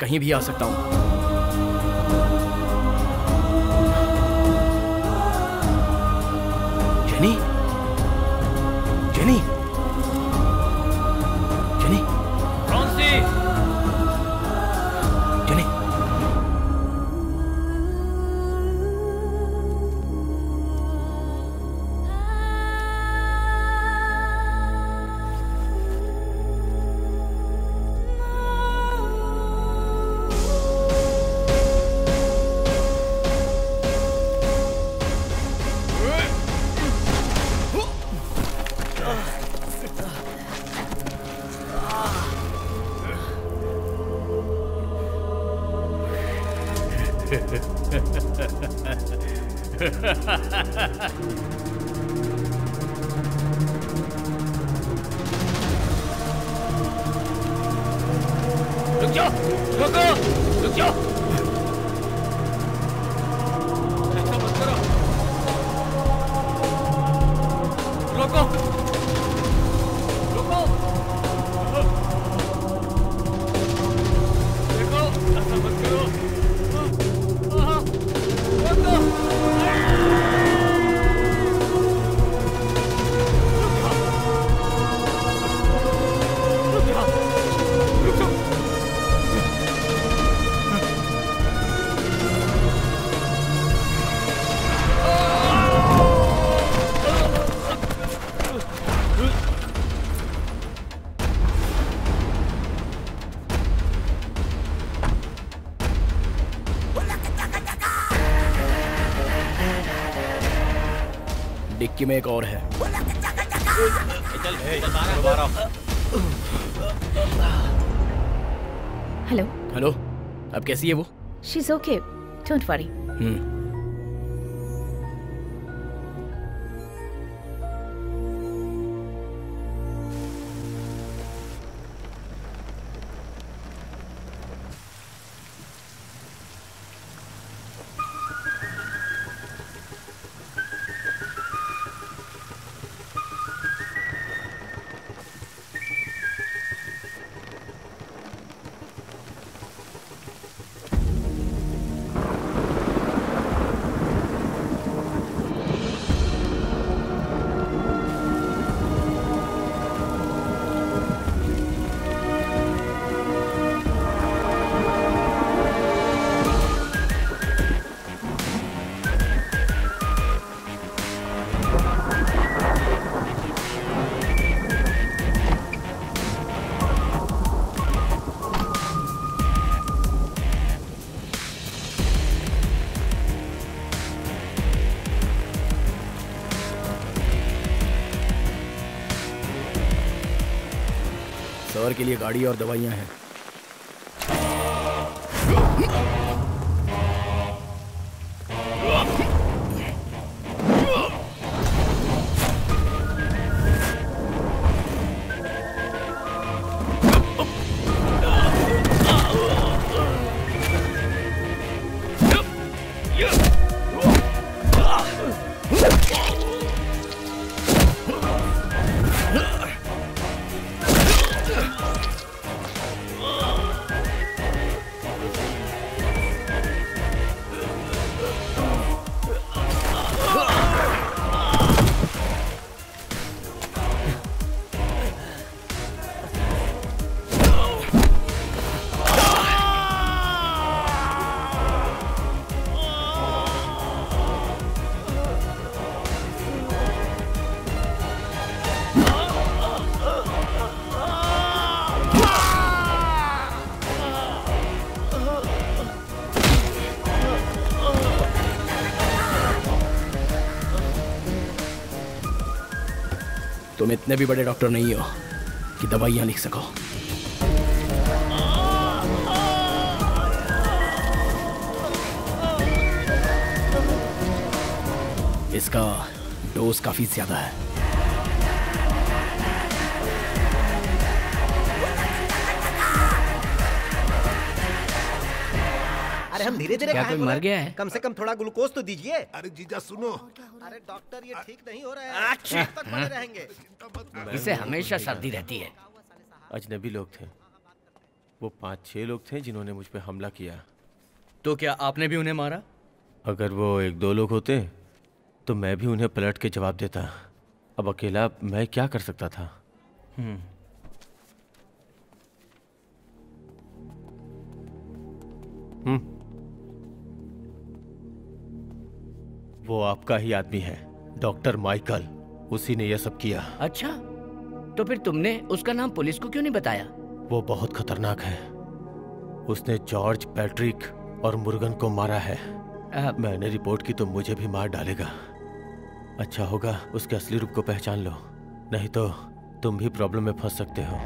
कहीं भी आ सकता हूं। Jenny, Jenny, Jenny, Francie, Jenny. डिक्की में एक और है। हेलो हेलो, अब कैसी है वो? She is okay, don't worry. के लिए गाड़ी और दवाइयां हैं। तुम इतने भी बड़े डॉक्टर नहीं हो कि दवाइयां लिख सको। इसका डोज काफी ज्यादा है। अरे हम धीरे धीरे खाएं। मर गया है, कम से कम थोड़ा ग्लूकोज तो दीजिए। अरे जीजा सुनो, अरे डॉक्टर ये ठीक नहीं हो रहा है, कब तक पड़े रहेंगे? इसे हमेशा सर्दी रहती है। अजनबी लोग थे वो, पांच छह लोग थे जिन्होंने मुझ पे हमला किया। तो क्या आपने भी उन्हें मारा? अगर वो एक दो लोग होते तो मैं भी उन्हें पलट के जवाब देता। अब अकेला मैं क्या कर सकता था। हम्म। हम्म। वो आपका ही आदमी है, डॉक्टर माइकल। उसी ने यह सब किया। अच्छा, तो फिर तुमने उसका नाम पुलिस को क्यों नहीं बताया? वो बहुत खतरनाक है। उसने जॉर्ज, पैट्रिक और मुर्गन को मारा है। आ, मैंने रिपोर्ट की तो मुझे भी मार डालेगा। अच्छा होगा उसके असली रूप को पहचान लो, नहीं तो तुम भी प्रॉब्लम में फंस सकते हो।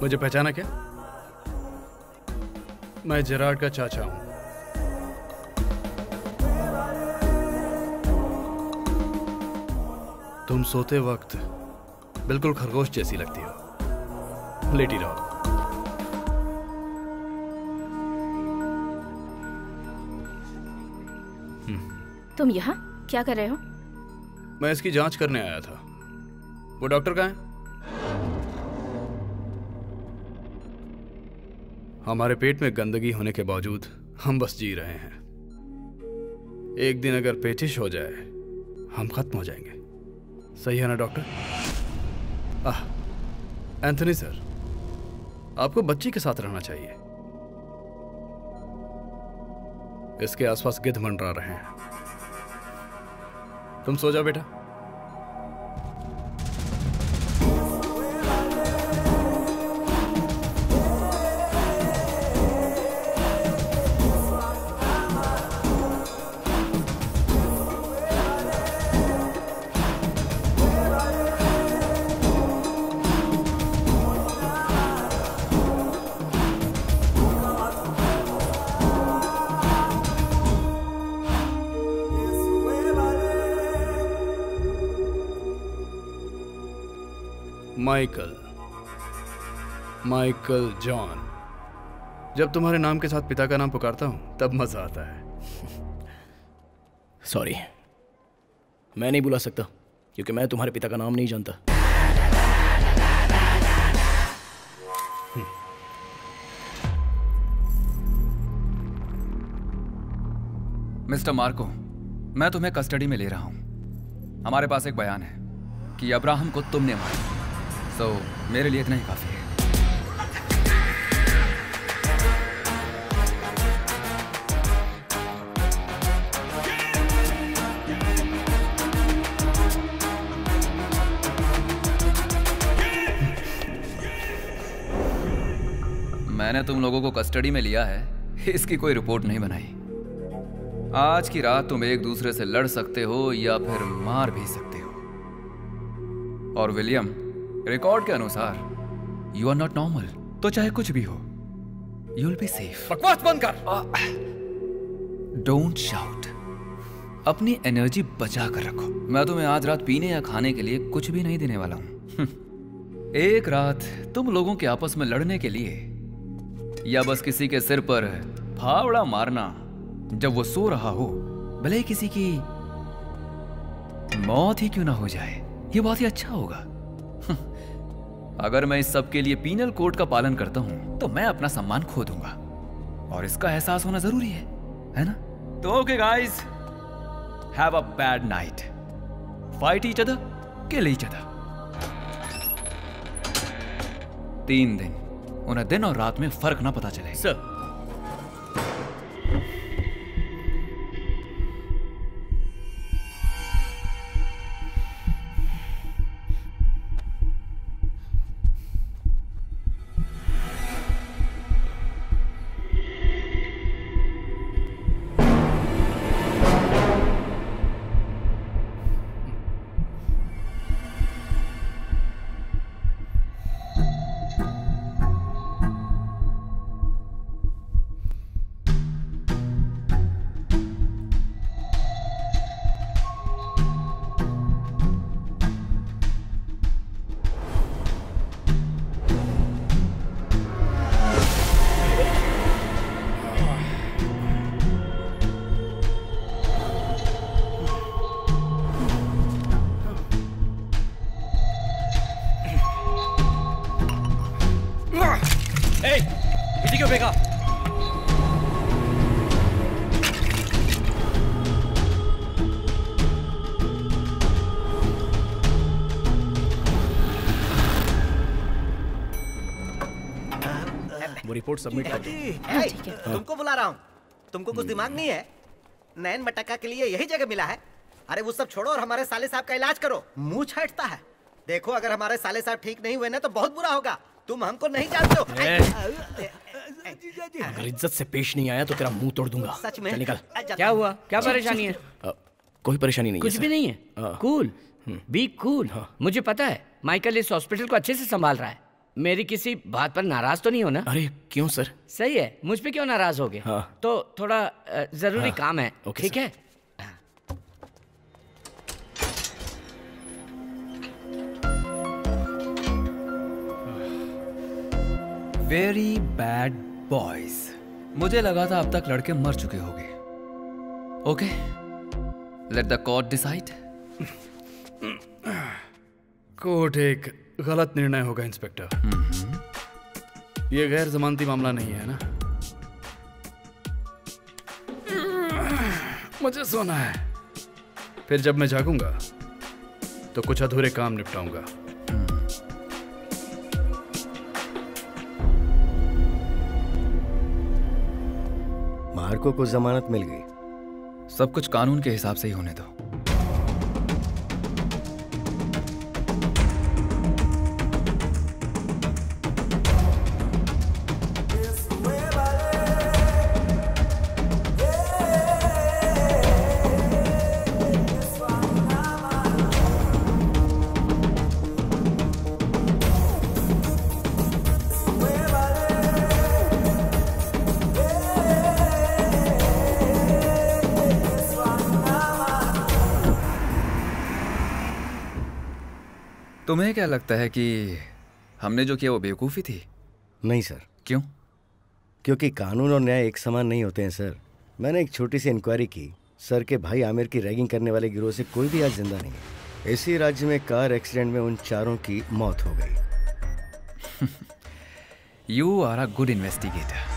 मुझे पहचाना क्या? मैं जेरार्ड का चाचा हूं। तुम सोते वक्त बिल्कुल खरगोश जैसी लगती हो। लेटी रहो। तुम यहाँ क्या कर रहे हो? मैं इसकी जांच करने आया था। वो डॉक्टर कहाँ है? हमारे पेट में गंदगी होने के बावजूद हम बस जी रहे हैं। एक दिन अगर पेचिश हो जाए हम खत्म हो जाएंगे। सही है ना डॉक्टर? आह, एंथनी सर, आपको बच्ची के साथ रहना चाहिए। इसके आसपास गिद्ध मंडरा रहे हैं। तुम सो जाओ बेटा। Michael, Michael John. जब तुम्हारे नाम के साथ पिता का नाम पुकारता हूं तब मजा आता है। सॉरी, मैं नहीं बुला सकता क्योंकि मैं तुम्हारे पिता का नाम नहीं जानता। मिस्टर मार्को, मैं तुम्हें कस्टडी में ले रहा हूं। हमारे पास एक बयान है कि अब्राहम को तुमने मारा। तो so, मेरे लिए इतना ही काफी है। मैंने तुम लोगों को कस्टडी में लिया है, इसकी कोई रिपोर्ट नहीं बनाई। आज की रात तुम एक दूसरे से लड़ सकते हो या फिर मार भी सकते हो। और विलियम, रिकॉर्ड के अनुसार यू आर नॉट नॉर्मल, तो चाहे कुछ भी हो यू विल बी सेफ। बकवास बंद कर। Don't shout. अपनी एनर्जी बचा कर रखो। मैं तुम्हें आज रात पीने या खाने के लिए कुछ भी नहीं देने वाला हूं। एक रात तुम लोगों के आपस में लड़ने के लिए या बस किसी के सिर पर फावड़ा मारना जब वो सो रहा हो, भले किसी की मौत ही क्यों ना हो जाए, ये बहुत ही अच्छा होगा। अगर मैं इस सब के लिए पीनल कोड का पालन करता हूं तो मैं अपना सम्मान खो दूंगा, और इसका एहसास होना जरूरी है, है ना? तो okay guys, have a bad night. Fight each other, kill each other. तीन दिन, उन्हें दिन और रात में फर्क ना पता चले। सर, रिपोर्ट सबमिट कर। तुमको बुला रहा हूँ, तुमको कुछ दिमाग नहीं है? नैन मटक्का के लिए यही जगह मिला है। अरे वो सब छोड़ो और हमारे साले साहब का इलाज करो। मुँह छटता है। देखो अगर हमारे साले साहब ठीक नहीं हुए ना तो बहुत बुरा होगा। तुम हमको नहीं जानते हो। अगर इज्जत से पेश नहीं आया तो तेरा मुंह तोड़ दूंगा। सच में? निकल। क्या हुआ? क्या परेशानी है? आ, कोई परेशानी नहीं, कुछ भी नहीं है। Cool, be cool. मुझे पता है माइकल इस हॉस्पिटल को अच्छे से संभाल रहा है। मेरी किसी बात पर नाराज तो नहीं हो ना? अरे क्यों सर, सही है। मुझ पे क्यों नाराज हो गए? तो थोड़ा जरूरी काम है। ठीक है, वेरी बैड बॉयज। मुझे लगा था अब तक लड़के मर चुके होंगे। Okay, let the court decide. Court एक गलत निर्णय होगा इंस्पेक्टर। mm-hmm. ये गैर जमानती मामला नहीं है ना। मुझे सोना है, फिर जब मैं जागूंगा तो कुछ अधूरे काम निपटाऊंगा। मार्को को जमानत मिल गई। सब कुछ कानून के हिसाब से ही होने दो। तुम्हें क्या लगता है कि हमने जो किया वो बेवकूफ़ी थी? नहीं सर। क्यों? क्योंकि कानून और न्याय एक समान नहीं होते हैं सर। मैंने एक छोटी सी इंक्वायरी की। सर के भाई आमिर की रैगिंग करने वाले गिरोह से कोई भी आज जिंदा नहीं है। इसी राज्य में कार एक्सीडेंट में उन चारों की मौत हो गई। You are a good investigator.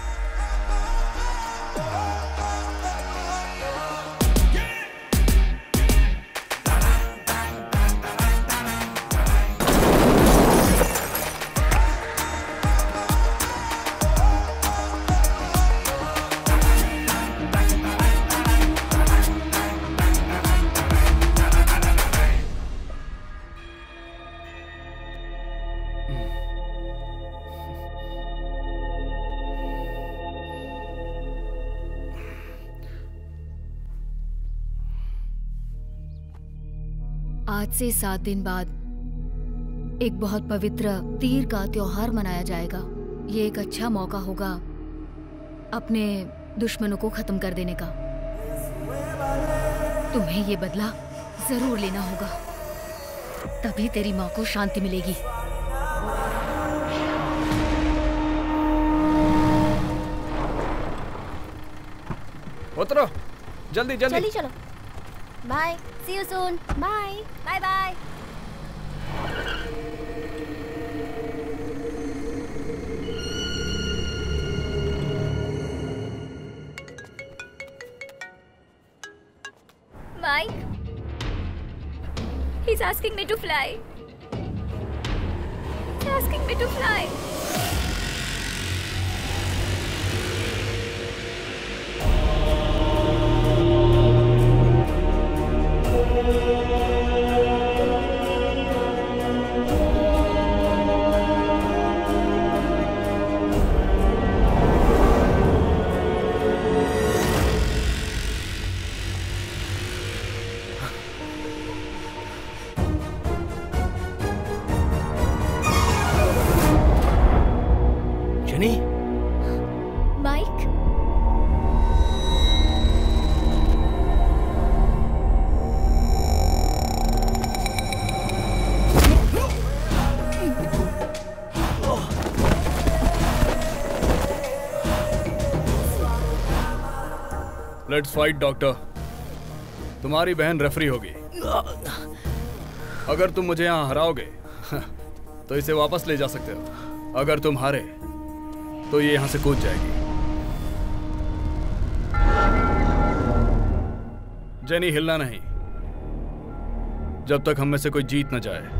से सात दिन बाद एक बहुत पवित्र तीर का त्योहार मनाया जाएगा। ये एक अच्छा मौका होगा अपने दुश्मनों को खत्म कर देने का। तुम्हें ये बदला जरूर लेना होगा, तभी तेरी माँ को शांति मिलेगी। उतरो जल्दी जल्दी। चलो, bye. See you soon. Bye. Bye bye. Mike. He's asking me to fly. He's asking me to fly. Let's fight, doctor. तुम्हारी बहन रेफरी होगी। अगर तुम मुझे यहाँ हराओगे तो इसे वापस ले जा सकते हो। अगर तुम हारे तो ये यहाँ से कूद जाएगी। जेनी, हिलना नहीं जब तक हम में से कोई जीत न जाए।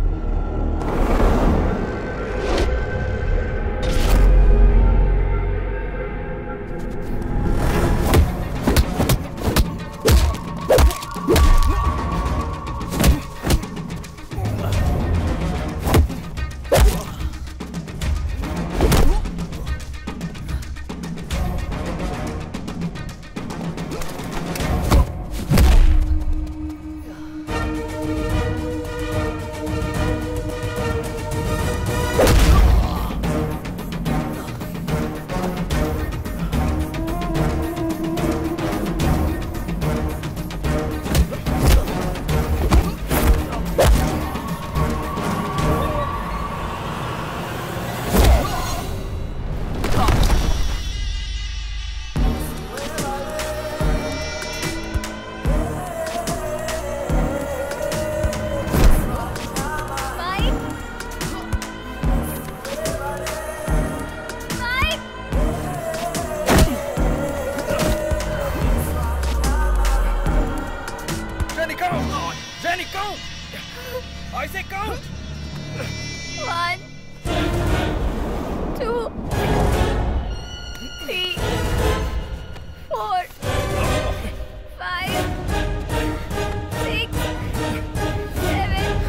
करो। जेनी काउंट, ऐसे count. One, two, three, four, five, six, seven, eight.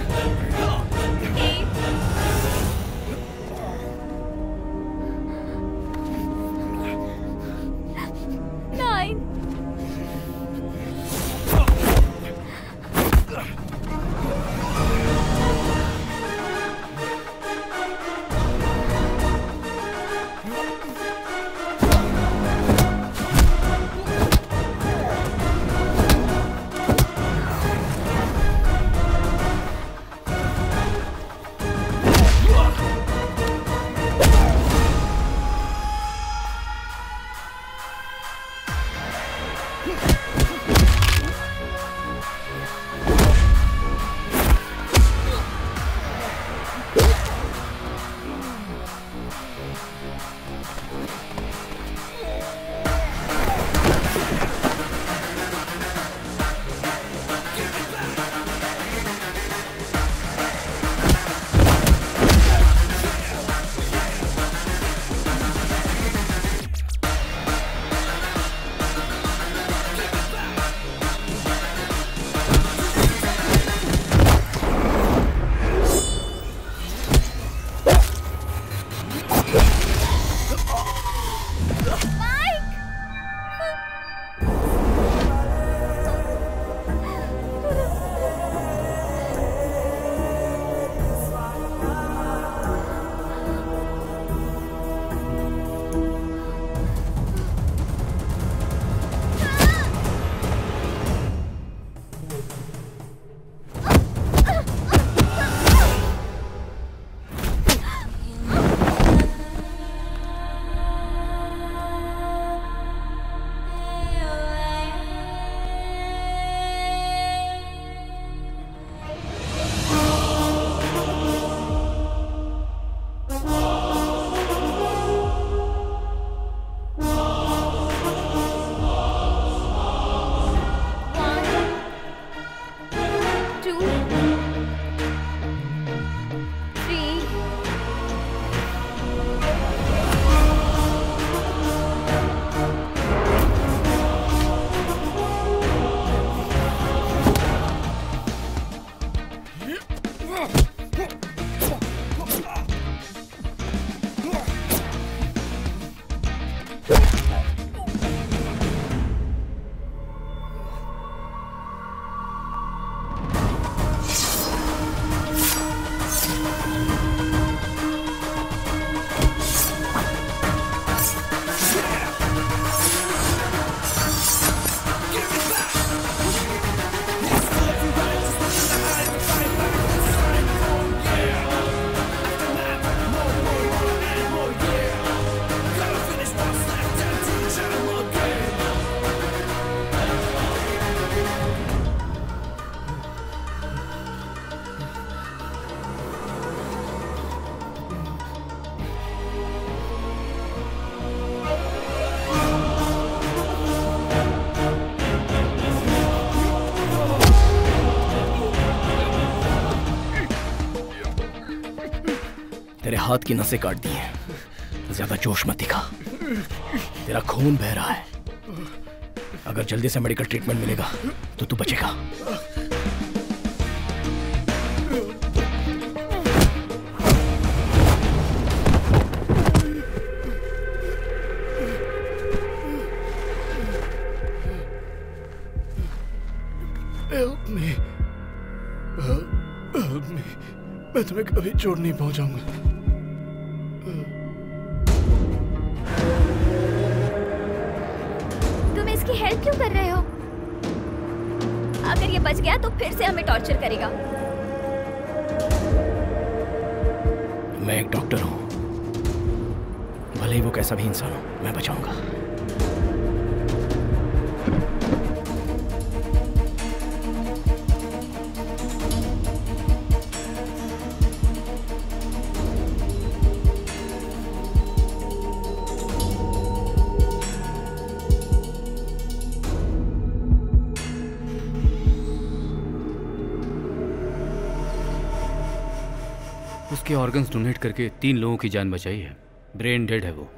हाथ की नसें काट दी हैं। ज्यादा जोश मत दिखा, तेरा खून बह रहा है। अगर जल्दी से मेडिकल ट्रीटमेंट मिलेगा तो तू बचेगा। मैं तुम्हें कभी छोड़ नहीं पहुंचाऊंगा। फिर से हमें टॉर्चर करेगा। मैं एक डॉक्टर हूं, भले ही वो कैसा भी इंसान हो, मैं बचाऊंगा। उसके ऑर्गन्स डोनेट करके तीन लोगों की जान बचाई है। ब्रेन डेड है वो।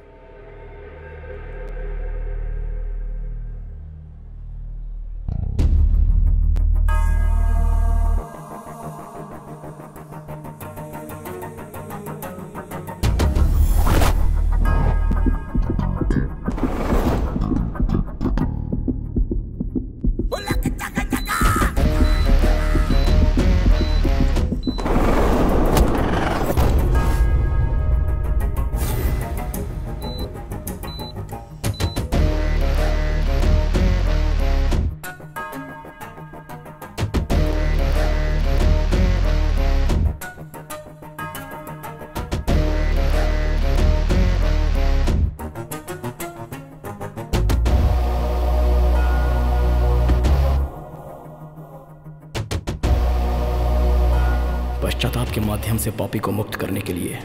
के माध्यम से पापी को मुक्त करने के लिए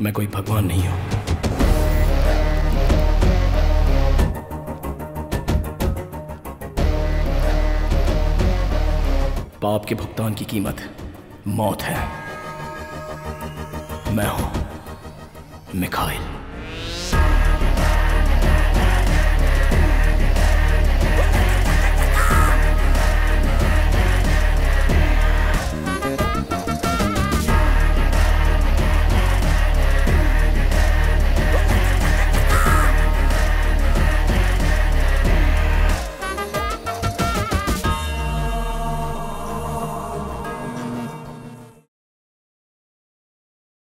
मैं कोई भगवान नहीं हूं। पाप के भुगतान की कीमत मौत है। मैं हूं मिखाइल।